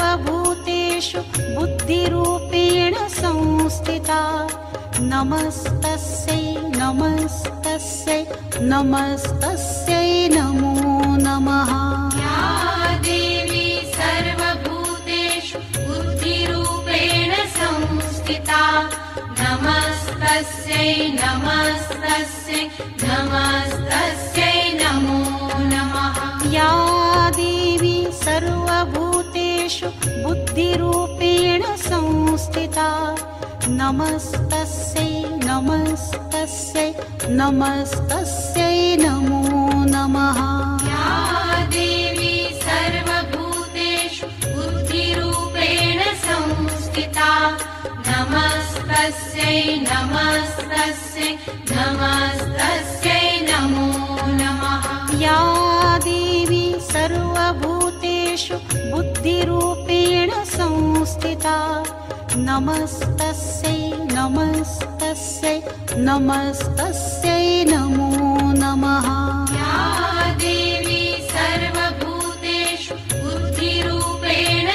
देवी सर्वभूतेषु बुद्धिरूपेण संस्थिता नमस्तस्यै नमस्तस्यै नमस्तस्यै नमो नमः। या देवी सर्वभूतेषु बुद्धिरूपेण संस्थिता नमस्तस्यै नमस्तस्यै नमस्तस्यै नमो नमः। या देवी सर्वभूतेषु बुद्धिरूपेण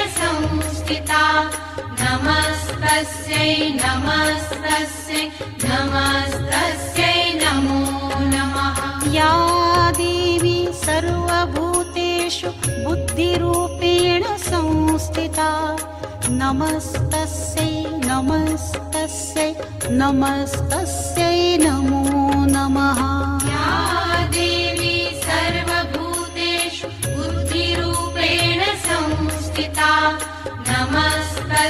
संस्थिता नमस्तस्यै नमस्तस्यै नमस्तस्यै नमो नमः। या देवी सर्वभूतेषु बुद्धिरूपेण संस्थिता नमस्तस्यै नमस्तस्यै नमस्तस्यै नमो नमः। या देवी सर्वभूतेषु बुद्धिरूपेण संस्थिता नमस्तस्यै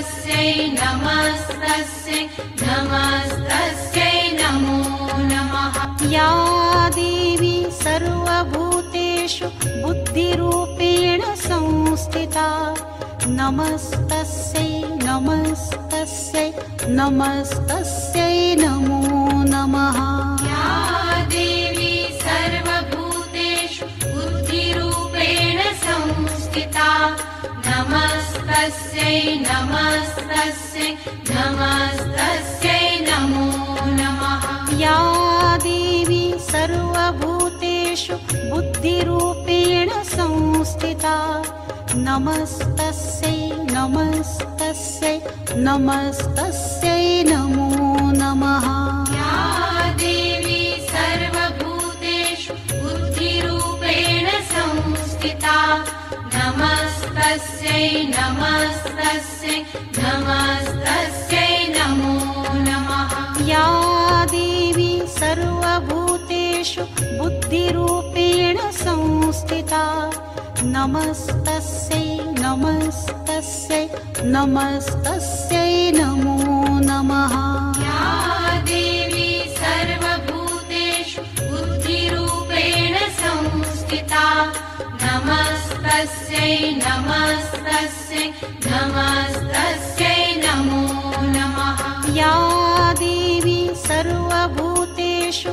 नमस्तस्यै नमस्तस्यै नमो नमः। या देवी सर्वभूतेषु बुद्धिरूपेण संस्थिता नमस्तस्यै नमस्तस्यै नमस्तस्यै नमो नमः। या देवी सर्वभूतेषु बुद्धिरूपेण संस्थिता नमस्तस्यै नमस्तस्यै नमस्तस्यै नमो नमः। या देवी सर्वभूतेषु बुद्धिरूपेण संस्थिता नमस्तस्यै नमस्तस्यै नमस्तस्यै नमो नमः। या देवी सर्वभूतेषु बुद्धिरूपेण संस्थिता नमस्तस्यै नमस्तस्यै नमस्तस्यै नमो नमः। या देवी सर्वभूतेषु बुद्धिरूपेण संस्थिता नमस्तस्यै नमस्तस्यै नमस्तस्यै नमो नमः। या देवी सर्वभूतेषु बुद्धिरूपेण संस्थिता नमस्तस्यै नमस्तस्यै नमस्तस्यै नमो नमः। या देवी सर्वभूतेषु बुद्धिरूपेण संस्थिता नमस्तस्यै नमस्तस्यै नमस्तस्यै नमो नमः। या देवी सर्वभूतेषु बुद्धिरूपेण संस्थिता नमस्तस्यै नमस्तस्यै नमस्तस्यै नमो नमः। या देवी सर्वभूतेषु बुद्धिरूपेण संस्थिता नमस्तस्यै नमस्तस्यै नमस्तस्यै नमो नमः। या देवी सर्वभूतेषु बुद्धिरूपेण संस्थिता नमस्तस्यै नमस्तस्यै नमस्तस्यै नमो नमः। या देवी सर्वभूतेषु बुद्धिरूपेण संस्थिता नमस्तस्यै नमस्तस्यै नमस्तस्यै नमो नमः। या देवी सर्वभूतेषु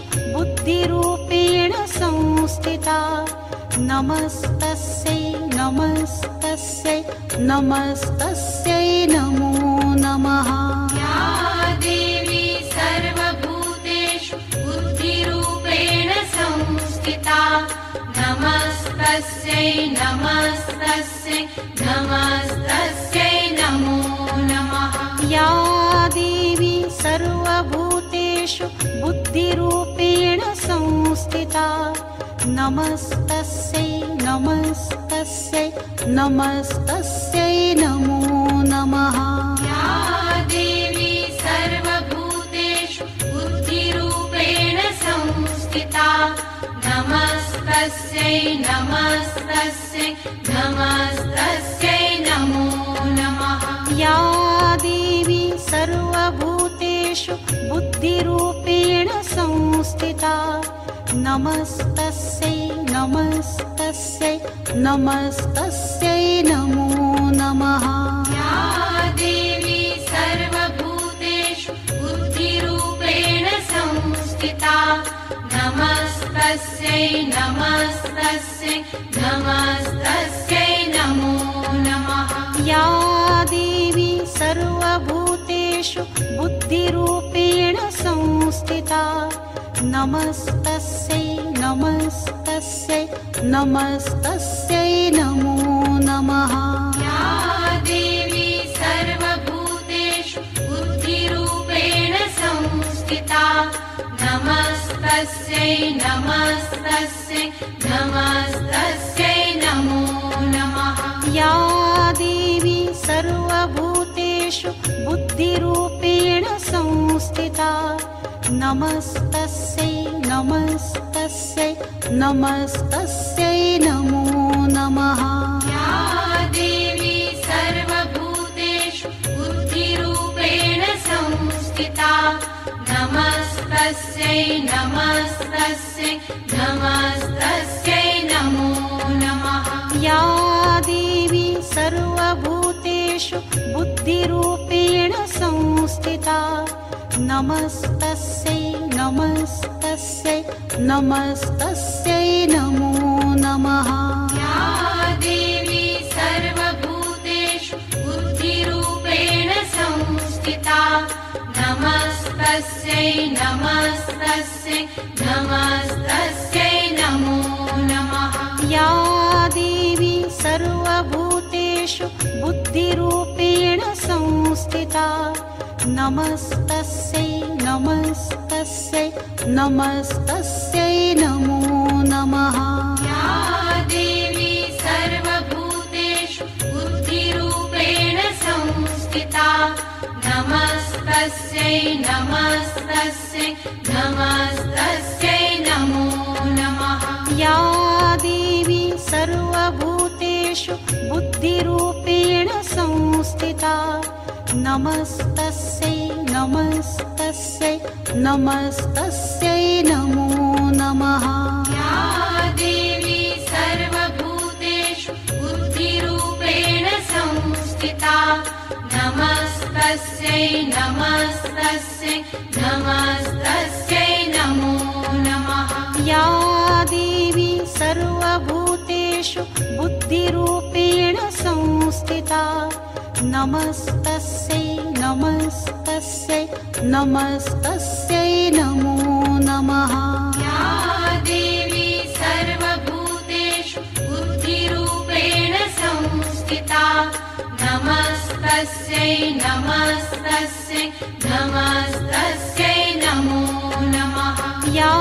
बुद्धिरूपेण संस्थिता नमस्तस्यै नमस्तस्यै नमस्तस्यै नमो नमः। या देवी सर्वभूतेषु बुद्धिरूपेण संस्थिता नमस्तस्यै नमस्तस्यै नमस्तस्यै नमो नमः। या देवी सर्वभूतेषु बुद्धिरूपेण संस्थिता नमस्तस्यै नमस्तस्यै नमस्तस्यै नमो नमः। या देवी सर्वभूतेषु बुद्धिरूपेण संस्थिता नमस्तस्यै नमस्तस्यै नमस्तस्यै नमो नमः। या देवी सर्वभूतेषु बुद्धिरूपेण संस्थिता नमस्तस्यै नमस्तस्यै नमस्तस्यै नमो नमः। या देवी सर्वभूतेषु बुद्धिरूपेण संस्थिता नमस्तस्यै नमस्तस्यै नमस्तस्यै नमो नमः। या देवी सर्वभूतेषु बुद्धिरूपेण संस्थिता नमस्तस्यै नमस्तस्यै नमस्तस्यै नमो नमः। या देवी सर्वभूतेषु बुद्धिरूपेण संस्थिता नमस्तस्यै नमस्तस्यै नमस्तस्यै नमो नमः। या देवी सर्वभूतेषु बुद्धिरूपेण संस्थिता नमस्तस्यै नमस्तस्यै नमस्तस्यै नमो नमः। या देवी सर्वभूतेषु बुद्धिरूपेण संस्थिता नमस्तस्यै नमस्तस्यै नमस्तस्यै नमो नमः। या देवी सर्वभूतेषु बुद्धिरूपेण संस्थिता नमस्तस्यै नमस्तस्यै नमस्तस्यै नमो नमः। या देवी सर्वभूतेषु बुद्धिरूपेण संस्थिता नमस्तस्यै नमस्तस्यै नमस्तस्यै नमो नमः। या देवी सर्वभूतेषु बुद्धिरूपेण संस्थिता नमस्तस्यै नमस्तस्यै नमस्तस्यै नमो नमः। या देवी सर्वभूतेषु बुद्धिरूपेण संस्थिता नमस्तस्यै नमस्तस्यै नमस्तस्यै नमो नमः। या देवी सर्वभूतेषु बुद्धिरूपेण संस्थिता नमस्तस्यै नमस्तस्यै नमस्तस्यै नमो नमः। या देवी सर्वभूतेषु बुद्धिरूपेण संस्थिता नमस्तस्यै नमस्तस्यै नमस्तस्यै नमो नमः। या देवी सर्वभूतेषु बुद्धिरूपेण संस्थिता नमस्तस्यै नमस्तस्यै नमस्तस्यै नमो नमः। या देवी सर्वभूतेषु बुद्धिरूपेण संस्थिता नमस्तस्यै नमस्तस्यै नमस्तस्यै नमो नमः। या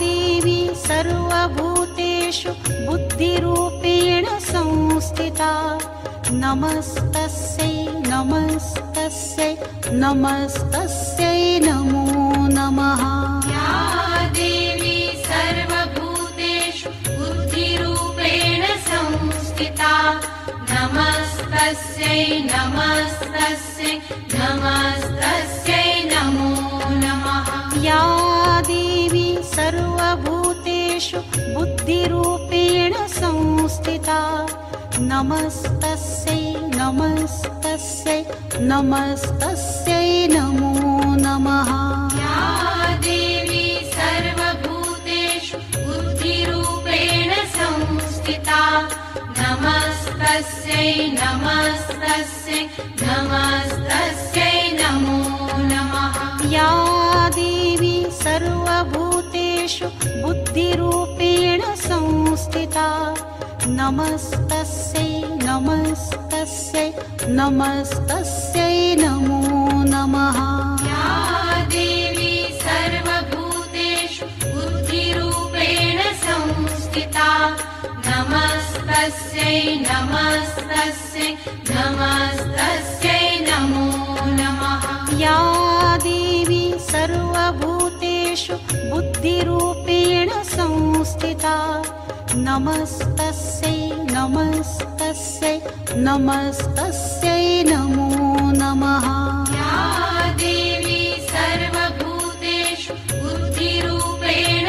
देवी सर्वभूतेषु बुद्धिरूपेण संस्थिता नमस्तस्यै नमस्तस्यै नमस्तस्यै नमो नमः। या देवी सर्वभूतेषु बुद्धिरूपेण संस्थिता नमस्तस्यै नमस्तस्यै नमो नमः। या देवी सर्वभूतेषु बुद्धिरूपेण संस्थिता नमस्तस्यै नमस्तस्यै नमस्तस्यै नमो नमः। या देवी सर्वभूतेषु बुद्धिरूपेण संस्थिता नमस्तस्यै नमस्तस्यै नमो नमः। या देवी सर्वभूतेषु बुद्धिरूपेण संस्थिता नमस्तस्यै नमस्तस्यै नमस्तस्यै नमो नमः। या देवी सर्वभूतेषु बुद्धिरूपेण संस्थिता नमस्तस्यै नमस्तस्यै नमो नमः। या देवी सर्वभूतेषु बुद्धिरूपेण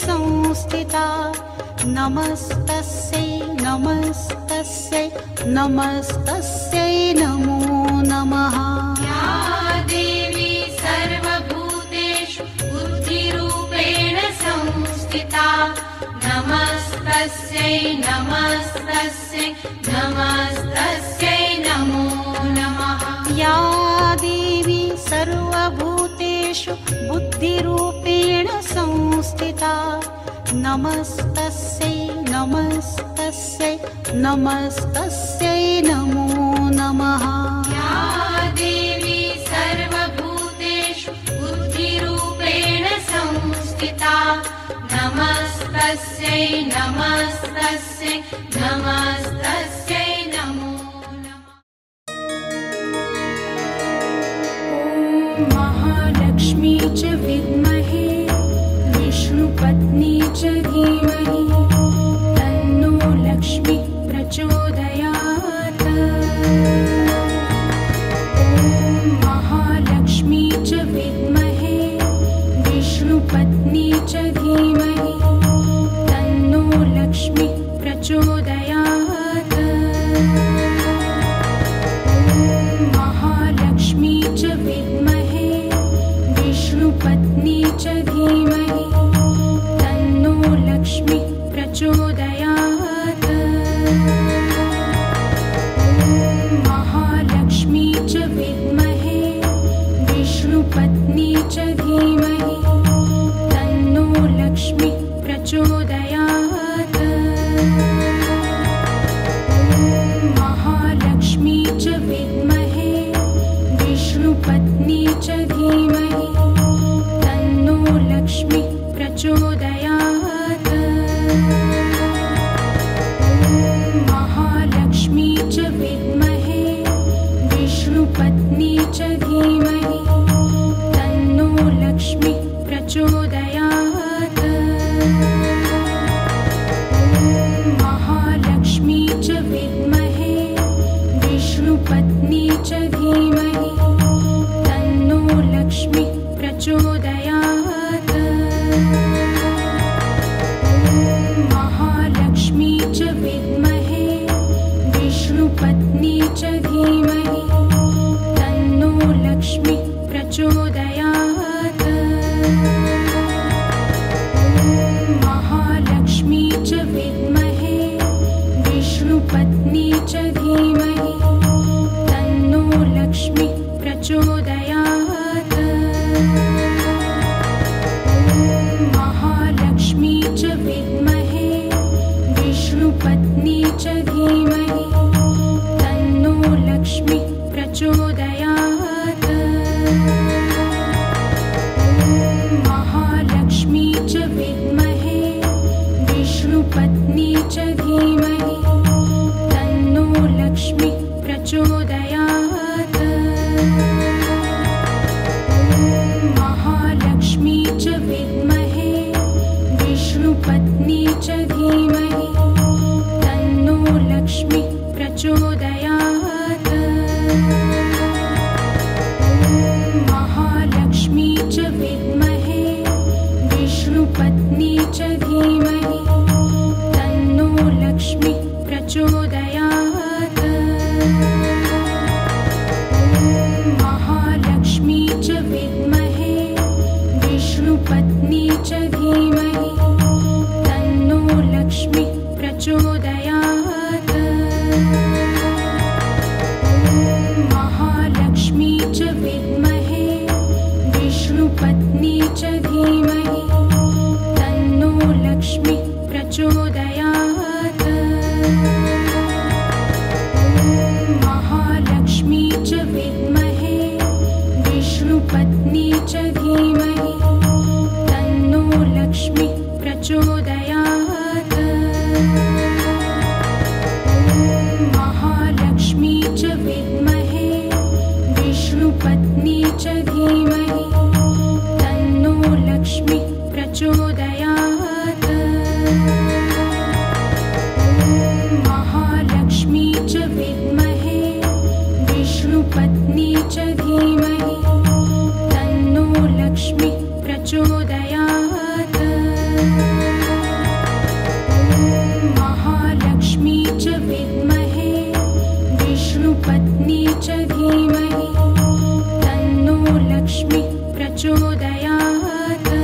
संस्थिता नमस्तस्यै नमस्तस्यै नमस्तस्यै नमो नमः। या देवी सर्वभूतेषु बुद्धिरूपेण संस्थिता नमस्तस्यै नमस्तस्यै नमो नमः। या देवी सर्वभूतेषु बुद्धिरूपेण संस्थिता नमस्तस्यै नमस्तस्यै नमस्तस्यै नमो नमः। या देवी सर्वभूतेषु बुद्धिरूपेण संस्थिता नमस्तस्यै नमस्तस्यै नमो नमः। या देवी सर्वभूतेषु बुद्धिरूपेण संस्थिता नमस्तस्यै नमस्तस्यै नमस्तस्यै नमो नमः। या देवी सर्वभूतेषु बुद्धिरूपेण संस्थिता नमस्तस्यै नमस्तस्यै नमो नमः। ओम महालक्ष्मी च विद्महे विष्णुपत्नी च धीमहि तन्नो लक्ष्मी प्रचोदयात्। ओम महालक्ष्मी च विद्महे विष्णुपत्नी च धीमहि लक्ष्मी प्रचोदयात्। ओम महालक्ष्मी च विद्महे विष्णुपत्नी च धीमहि तन्नो लक्ष्मी प्रचोदयात्। ओम महालक्ष्मी च विद्महे विष्णुपत्नी च धीमहि तन्नो लक्ष्मी प्रचोदयात्। पत्नी च धीमहि तन्नो लक्ष्मी प्रचोदयात्। ओम महालक्ष्मी च विद्महे विष्णुपत्नी च धीमहि तन्नो लक्ष्मी प्रचोदयात्। ओम महालक्ष्मी च विद्महे विष्णुपत्नी च धीमहि लक्ष्मी प्रचोदयात्। ओम महालक्ष्मी च विद्महे विष्णुपत्नी च धीमहि तन्नो लक्ष्मी प्रचोदयात्। ओम महालक्ष्मी च विद्महे विष्णुपत्नी च धीमहि तन्नो लक्ष्मी विद्महे विष्णुपत्नी च धीमहि तन्नो लक्ष्मी प्रचोदयात्। ॐ महालक्ष्मी च विद्महे विष्णुपत्नी च धीमहि तन्नो लक्ष्मी प्रचोदयात्। ॐ महालक्ष्मी च विद्महे विष्णुपत्नी च धीमहि तन्नो लक्ष्मी प्रचोदयात्। ॐ महालक्ष्मी च विद्महे विष्णुपत्नी च धीमहि तन्नो लक्ष्मी प्रचोदयात्। ॐ महालक्ष्मी च विद्महे विष्णुपत्नी च धीमहि तन्नो लक्ष्मी प्रचोदयात्। ॐ महालक्ष्मी च विद्महे विष्णुपत्नी च धीमहि तन्नो लक्ष्मी प्रचोदयात्। ॐ महालक्ष्मी च विद्महे विष्णुपत्नी च धीमहि तन्नो लक्ष्मी प्रचोदयात्। ॐ महालक्ष्मी च विद्महे विष्णुपत्नी च धीमहि तन्नो लक्ष्मी प्रचोदयात्।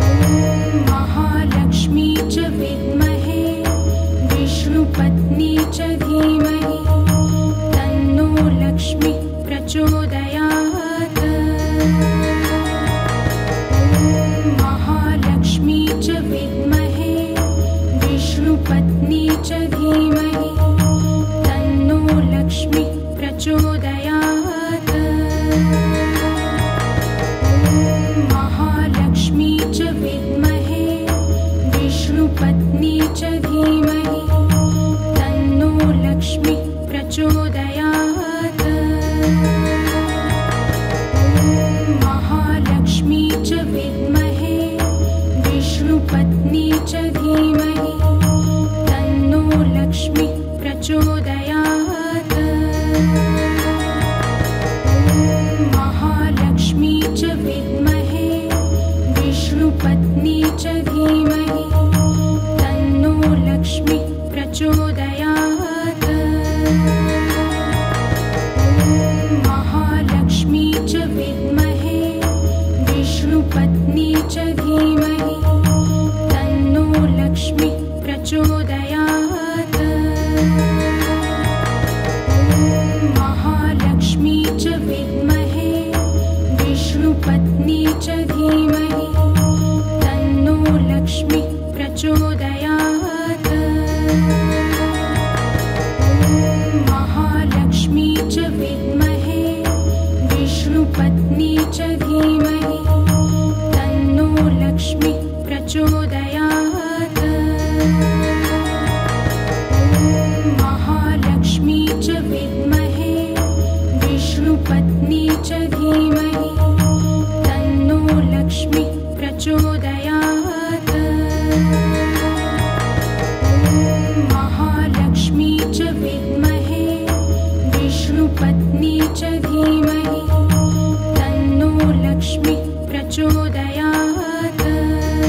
ॐ महालक्ष्मी च विद्महे विष्णुपत्नी च धीमहि तन्नो लक्ष्मी प्रचोदयात्। ॐ महालक्ष्मी च विद्महे विष्णुपत्नी च धीमहि तन्नो लक्ष्मी प्रचोदयात्। ॐ महालक्ष्मी च विद्महे विष्णुपत्नी च धीमहि तन्नो लक्ष्मी प्रचोदयात्। ॐ महालक्ष्मी च विद्महे विष्णुपत्नी च धीमहि तन्नो लक्ष्मी प्रचोदयात्। ॐ महालक्ष्मी च विद्महे विष्णुपत्नी च धीमहि तन्नो लक्ष्मी प्रचोदयात्। ॐ महालक्ष्मी च विद्महे विष्णुपत्नी च धीमहि तन्नो लक्ष्मी प्रचोदयात्। ॐ महालक्ष्मी च विद्महे विष्णुपत्नी च धीमहि तन्नो लक्ष्मी प्रचोदयात्। ॐ महालक्ष्मी च विद्महे विष्णुपत्नी च धीमहि तन्नो लक्ष्मी प्रचोदयात्। ॐ महालक्ष्मी च विद्महे विष्णुपत्नी च धीमहि तन्नो लक्ष्मी प्रचोदयात्। ॐ महालक्ष्मी च विद्महे विष्णुपत्नी च धीमहि तन्नो लक्ष्मी प्रचोदयात्। ॐ महालक्ष्मी च विद्महे विष्णुपत्नी च धीमहि तन्नो लक्ष्मी प्रचोदयात्। ॐ महालक्ष्मी च विद्महे विष्णुपत्नी च धीमहि तन्नो लक्ष्मी प्रचोदयात्।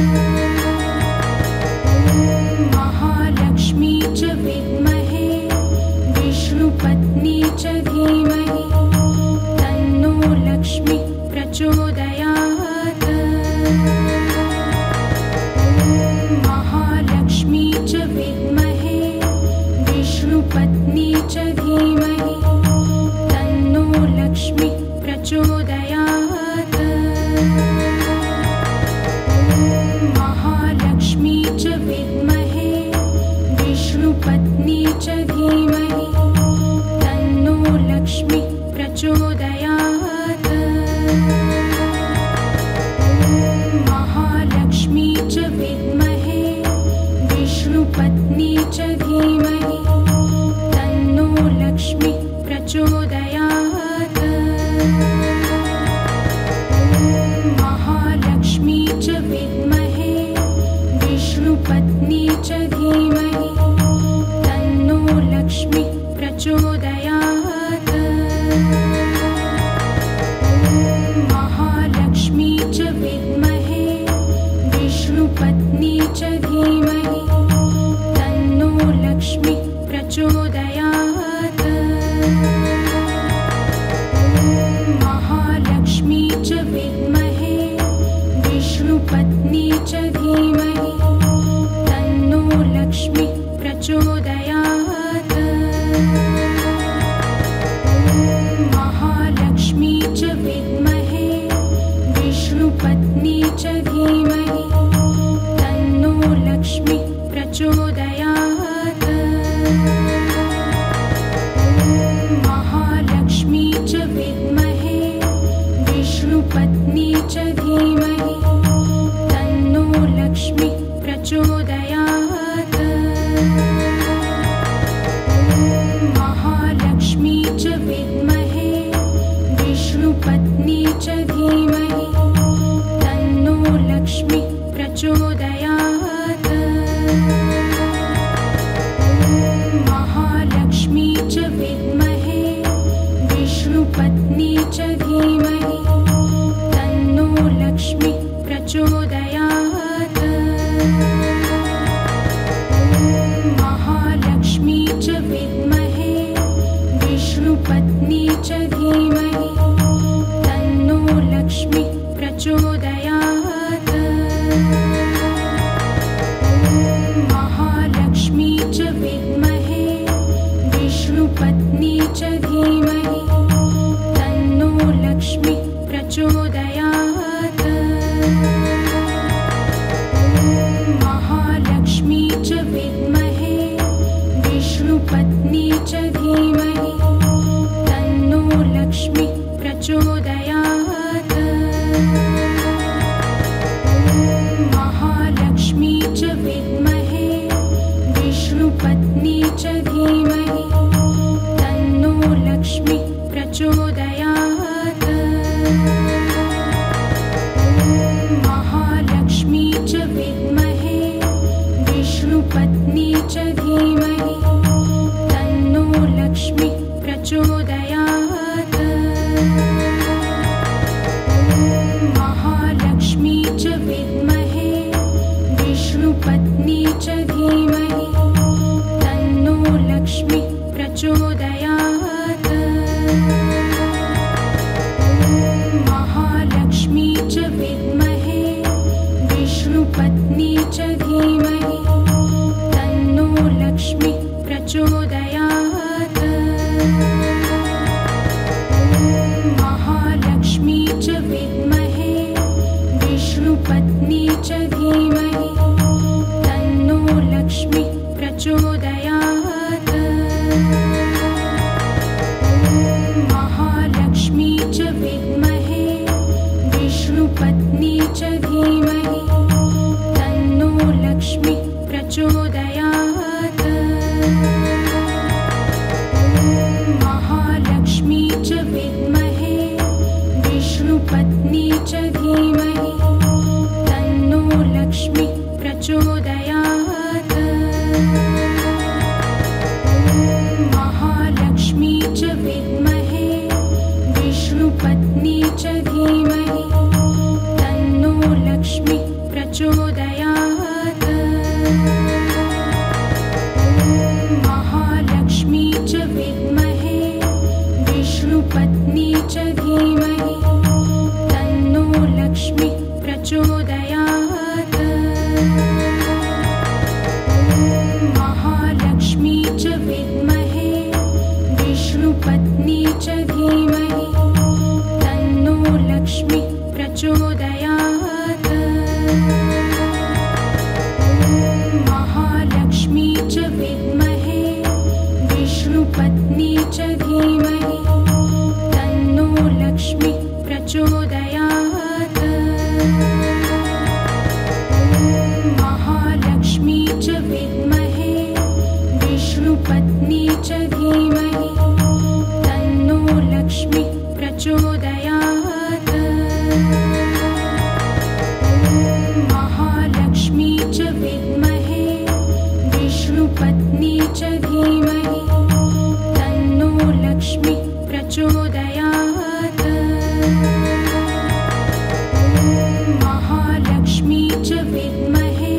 लक्ष्मी च विद्महे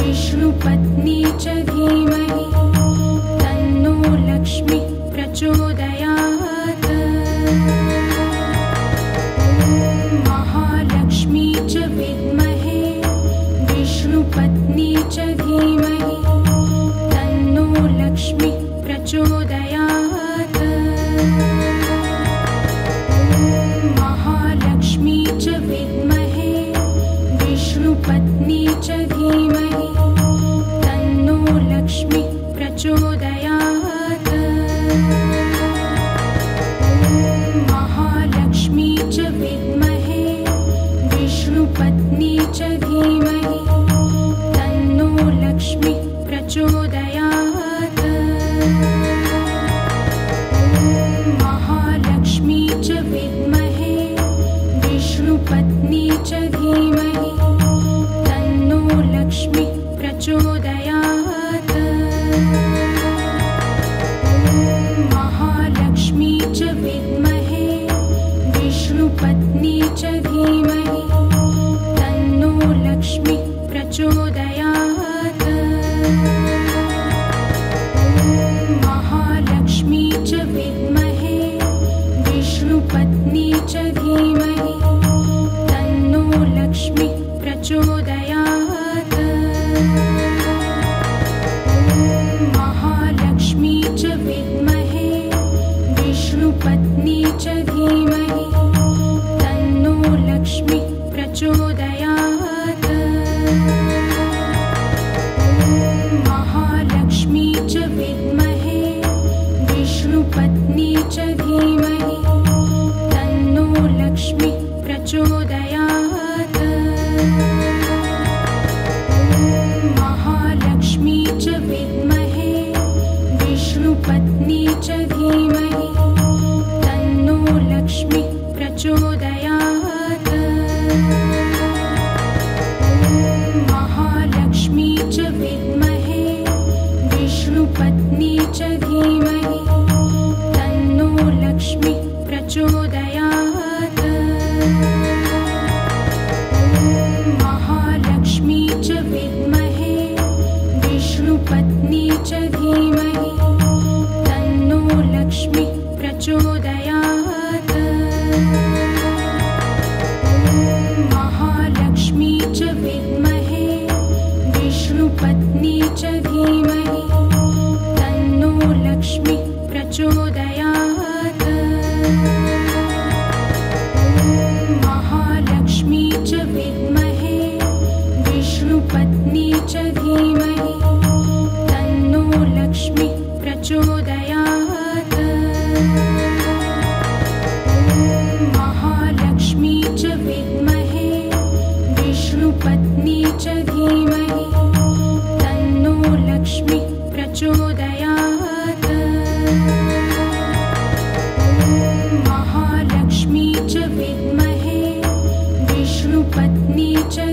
विष्णुपत्नी च धीमहि तन्नो लक्ष्मी प्रचोदयात्। ॐ महालक्ष्मी च विद्महे विष्णुपत्नी च धीमहि तन्नो लक्ष्मी प्रचोदयात्। ॐ महालक्ष्मी च विद्महे विष्णुपत्नी च धीमहि तन्नो लक्ष्मी प्रचोदयात्। ॐ महालक्ष्मी च विद्महे विष्णुपत्नी च धीमहि तन्नो लक्ष्मी प्रचोदयात्। ॐ महालक्ष्मी च विद्महे विष्णुपत्नी च धीमहि तन्नो लक्ष्मी प्रचोदयात्। ॐ महालक्ष्मी च विद्महे विष्णुपत्नी च धीमहि तन्नो लक्ष्मी प्रचोदयात्। ॐ महालक्ष्मी च विद्महे विष्णुपत्नी च धीमहि तन्नो लक्ष्मी प्रचोदयात्। ॐ महालक्ष्मी च विद्महे विष्णुपत्नी च धीमहि तन्नो लक्ष्मी प्रचोदयात्। ॐ महालक्ष्मी च विद्महे विष्णुपत्नी च धीमहि तन्नो लक्ष्मी प्रचोदयात्। ॐ महालक्ष्मी च विद्महे विष्णुपत्नी च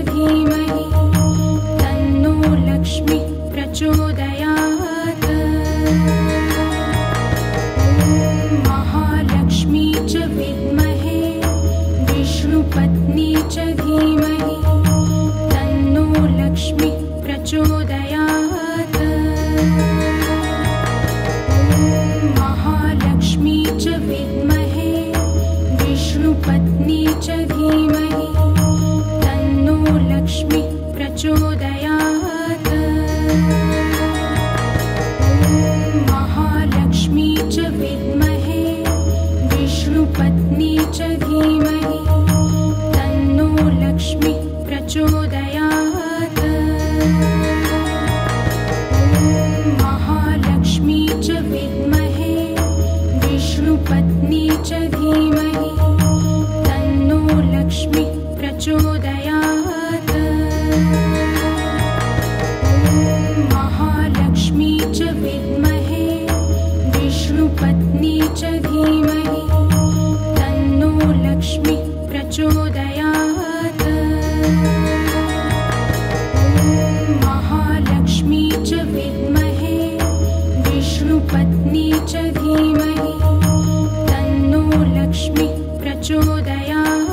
धीमहि तन्नो लक्ष्मी प्रचोदयात्। ॐ महालक्ष्मी च विद्महे विष्णुपत्नी च धीमहि तन्नो लक्ष्मी प्रचोदयात्। ॐ महालक्ष्मी च विद्महे विष्णुपत्नी च धीमहि तन्नो लक्ष्मी प्रचोदयात्। ॐ महालक्ष्मी च विद्महे विष्णुपत्नी च धीमहि तन्नो लक्ष्मी प्रचोदयात्। ॐ महालक्ष्मी च विद्महे विष्णुपत्नी च धीमहि तन्नो लक्ष्मी प्रचोदयात्। ॐ महालक्ष्मी च विद्महे विष्णुपत्नी च धीमहि तन्नो लक्ष्मी प्रचोदयात्। ॐ महालक्ष्मी च विद्महे विष्णुपत्नी च धीमहि तन्नो लक्ष्मी प्रचोदयात्। ॐ महालक्ष्मी च विद्महे विष्णुपत्नी च धीमहि तन्नो लक्ष्मी प्रचोदयात्। ॐ महालक्ष्मी च विद्महे विष्णुपत्नी च धीमहि तन्नो लक्ष्मी प्रचोदयात्। ॐ महालक्ष्मी च विद्महे विष्णुपत्नी च धीमहि तन्नो लक्ष्मी प्रचोदयात्। ॐ महालक्ष्मी च विद्महे विष्णुपत्नी च धीमहि तन्नो लक्ष्मी प्रचोदयात्। ॐ महालक्ष्मी च विद्महे विष्णुपत्नी च धीमहि तन्नो लक्ष्मी प्रचोदयात्। ॐ महालक्ष्मी च विद्महे विष्णुपत्नी च धीमहि तन्नो लक्ष्मी प्रचोदयात्।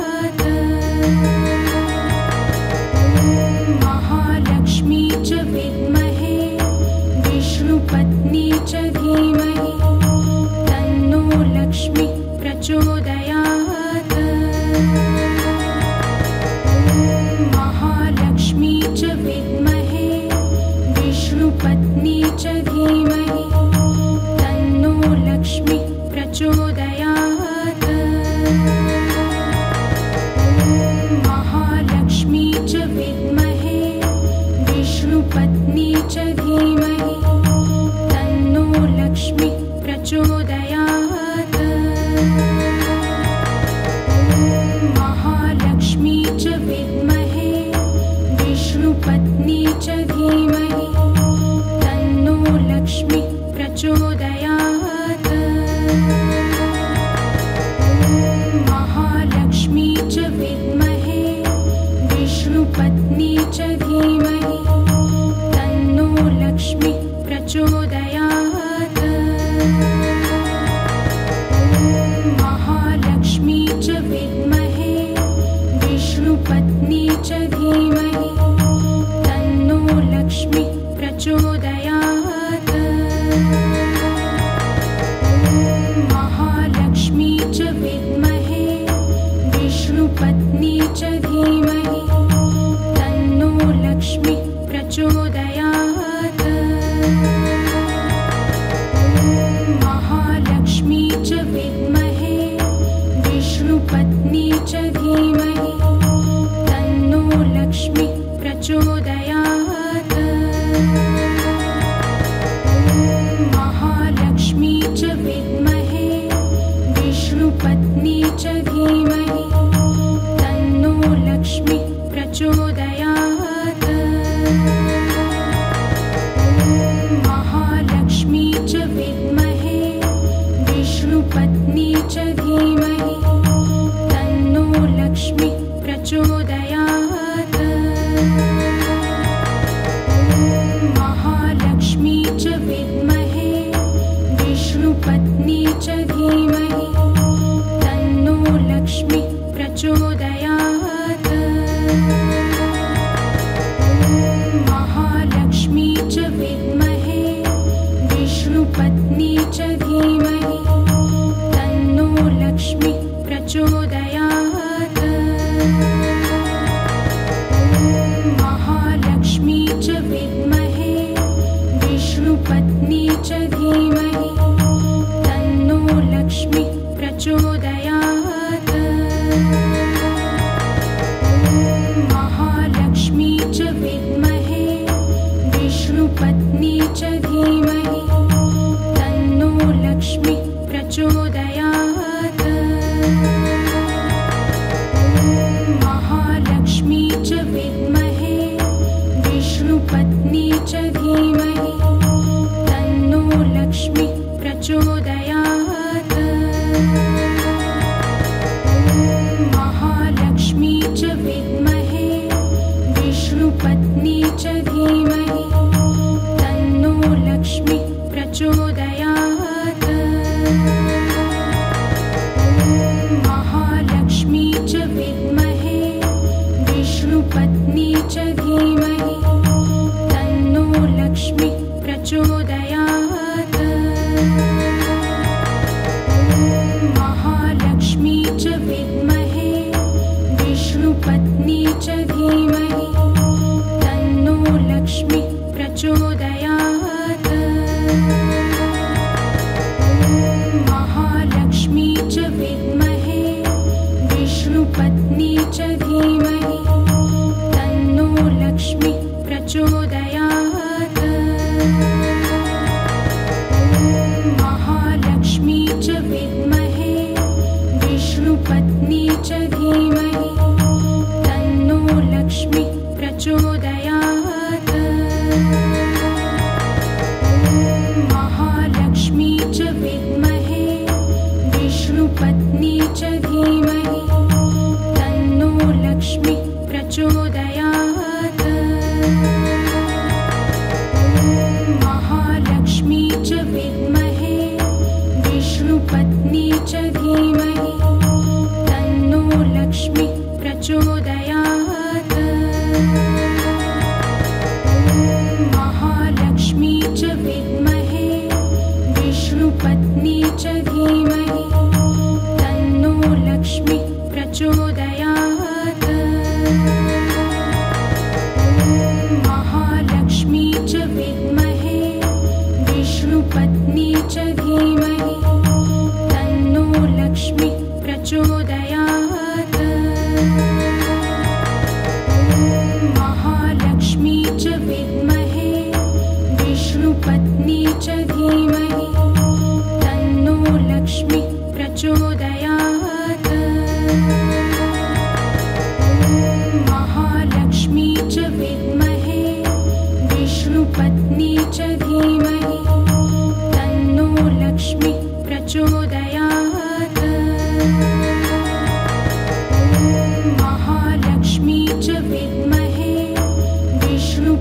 च विद्महे विष्णुपत्नी च धीमहि तन्नो लक्ष्मी प्रचोदयात्। ॐ महालक्ष्मी च विद्महे विष्णुपत्नी च धीमहि तन्नो लक्ष्मी प्रचोदयात्। ॐ महालक्ष्मी च विद्महे विष्णुपत्नी च धीमहि तन्नो लक्ष्मी प्रचोदयात्। ॐ महालक्ष्मी च विद्महे विष्णुपत्नी च धीमहि तन्नो लक्ष्मी प्रचोदयात्। ॐ महालक्ष्मी च विद्महे विष्णुपत्नी च धीमहि तन्नो लक्ष्मी प्रचोदयात्। ॐ महालक्ष्मी च विद्महे विष्णुपत्नी च धीमहि तन्नो लक्ष्मी प्रचोदयात्। ॐ महालक्ष्मी च विद्महे विष्णुपत्नी च धीमहि तन्नो लक्ष्मी प्रचोदयात्। ॐ महालक्ष्मी च विद्महे विष्णुपत्नी च धीमहि तन्नो लक्ष्मी प्रचोदयात्। ॐ महालक्ष्मी च विद्महे विष्णुपत्नी च धीमहि तन्नो लक्ष्मी प्रचोदयात्। ॐ महालक्ष्मी च विद्महे विष्णुपत्नी च धीमहि तन्नो लक्ष्मी प्रचोदयात्। ॐ महालक्ष्मी च विद्महे विष्णुपत्नी च धीमहि तन्नो लक्ष्मी प्रचोदयात्। ॐ महालक्ष्मी च विद्महे विष्णुपत्नी च धीमहि तन्नो लक्ष्मी प्रचोदयात्। ॐ महालक्ष्मी च विद्महे विष्णुपत्नी च धीमहि तन्नो लक्ष्मी प्रचोदयात्। ॐ महालक्ष्मी च विद्महे विष्णुपत्नी च धीमहि तन्नो लक्ष्मी प्रचोदयात्। ॐ महालक्ष्मी च विद्महे विष्णुपत्नी च धीमहि तन्नो लक्ष्मी प्रचोदयात्। ॐ महालक्ष्मी च विद्महे विष्णुपत्नी च धीमहि तन्नो लक्ष्मी प्रचोदयात्। ॐ महालक्ष्मी च विद्महे विष्णुपत्नी च धीमहि तन्नो लक्ष्मी प्रचोदयात्। ॐ महालक्ष्मी च विद्महे विष्णुपत्नी च धीमहि तन्नो लक्ष्मी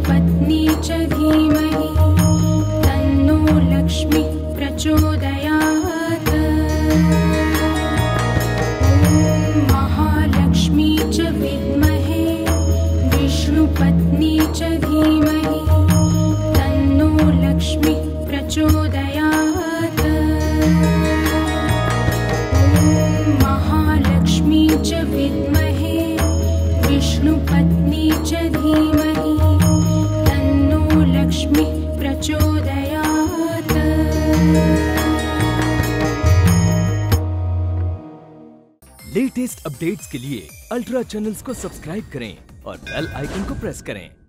पत्नी च धीमहि तन्नो लक्ष्मी प्रचोदयात्। ॐ महालक्ष्मी च विद्महे विष्णुपत्नी च धीमहि तन्नो लक्ष्मी प्रचोदयात्। ॐ महालक्ष्मी च विद्महे विष्णुपत्नी च धीमहि तन्नो लक्ष्मी प्रचोदयात्। लेटेस्ट अपडेट्स के लिए अल्ट्रा चैनल्स को सब्सक्राइब करें और बेल आइकन को प्रेस करें।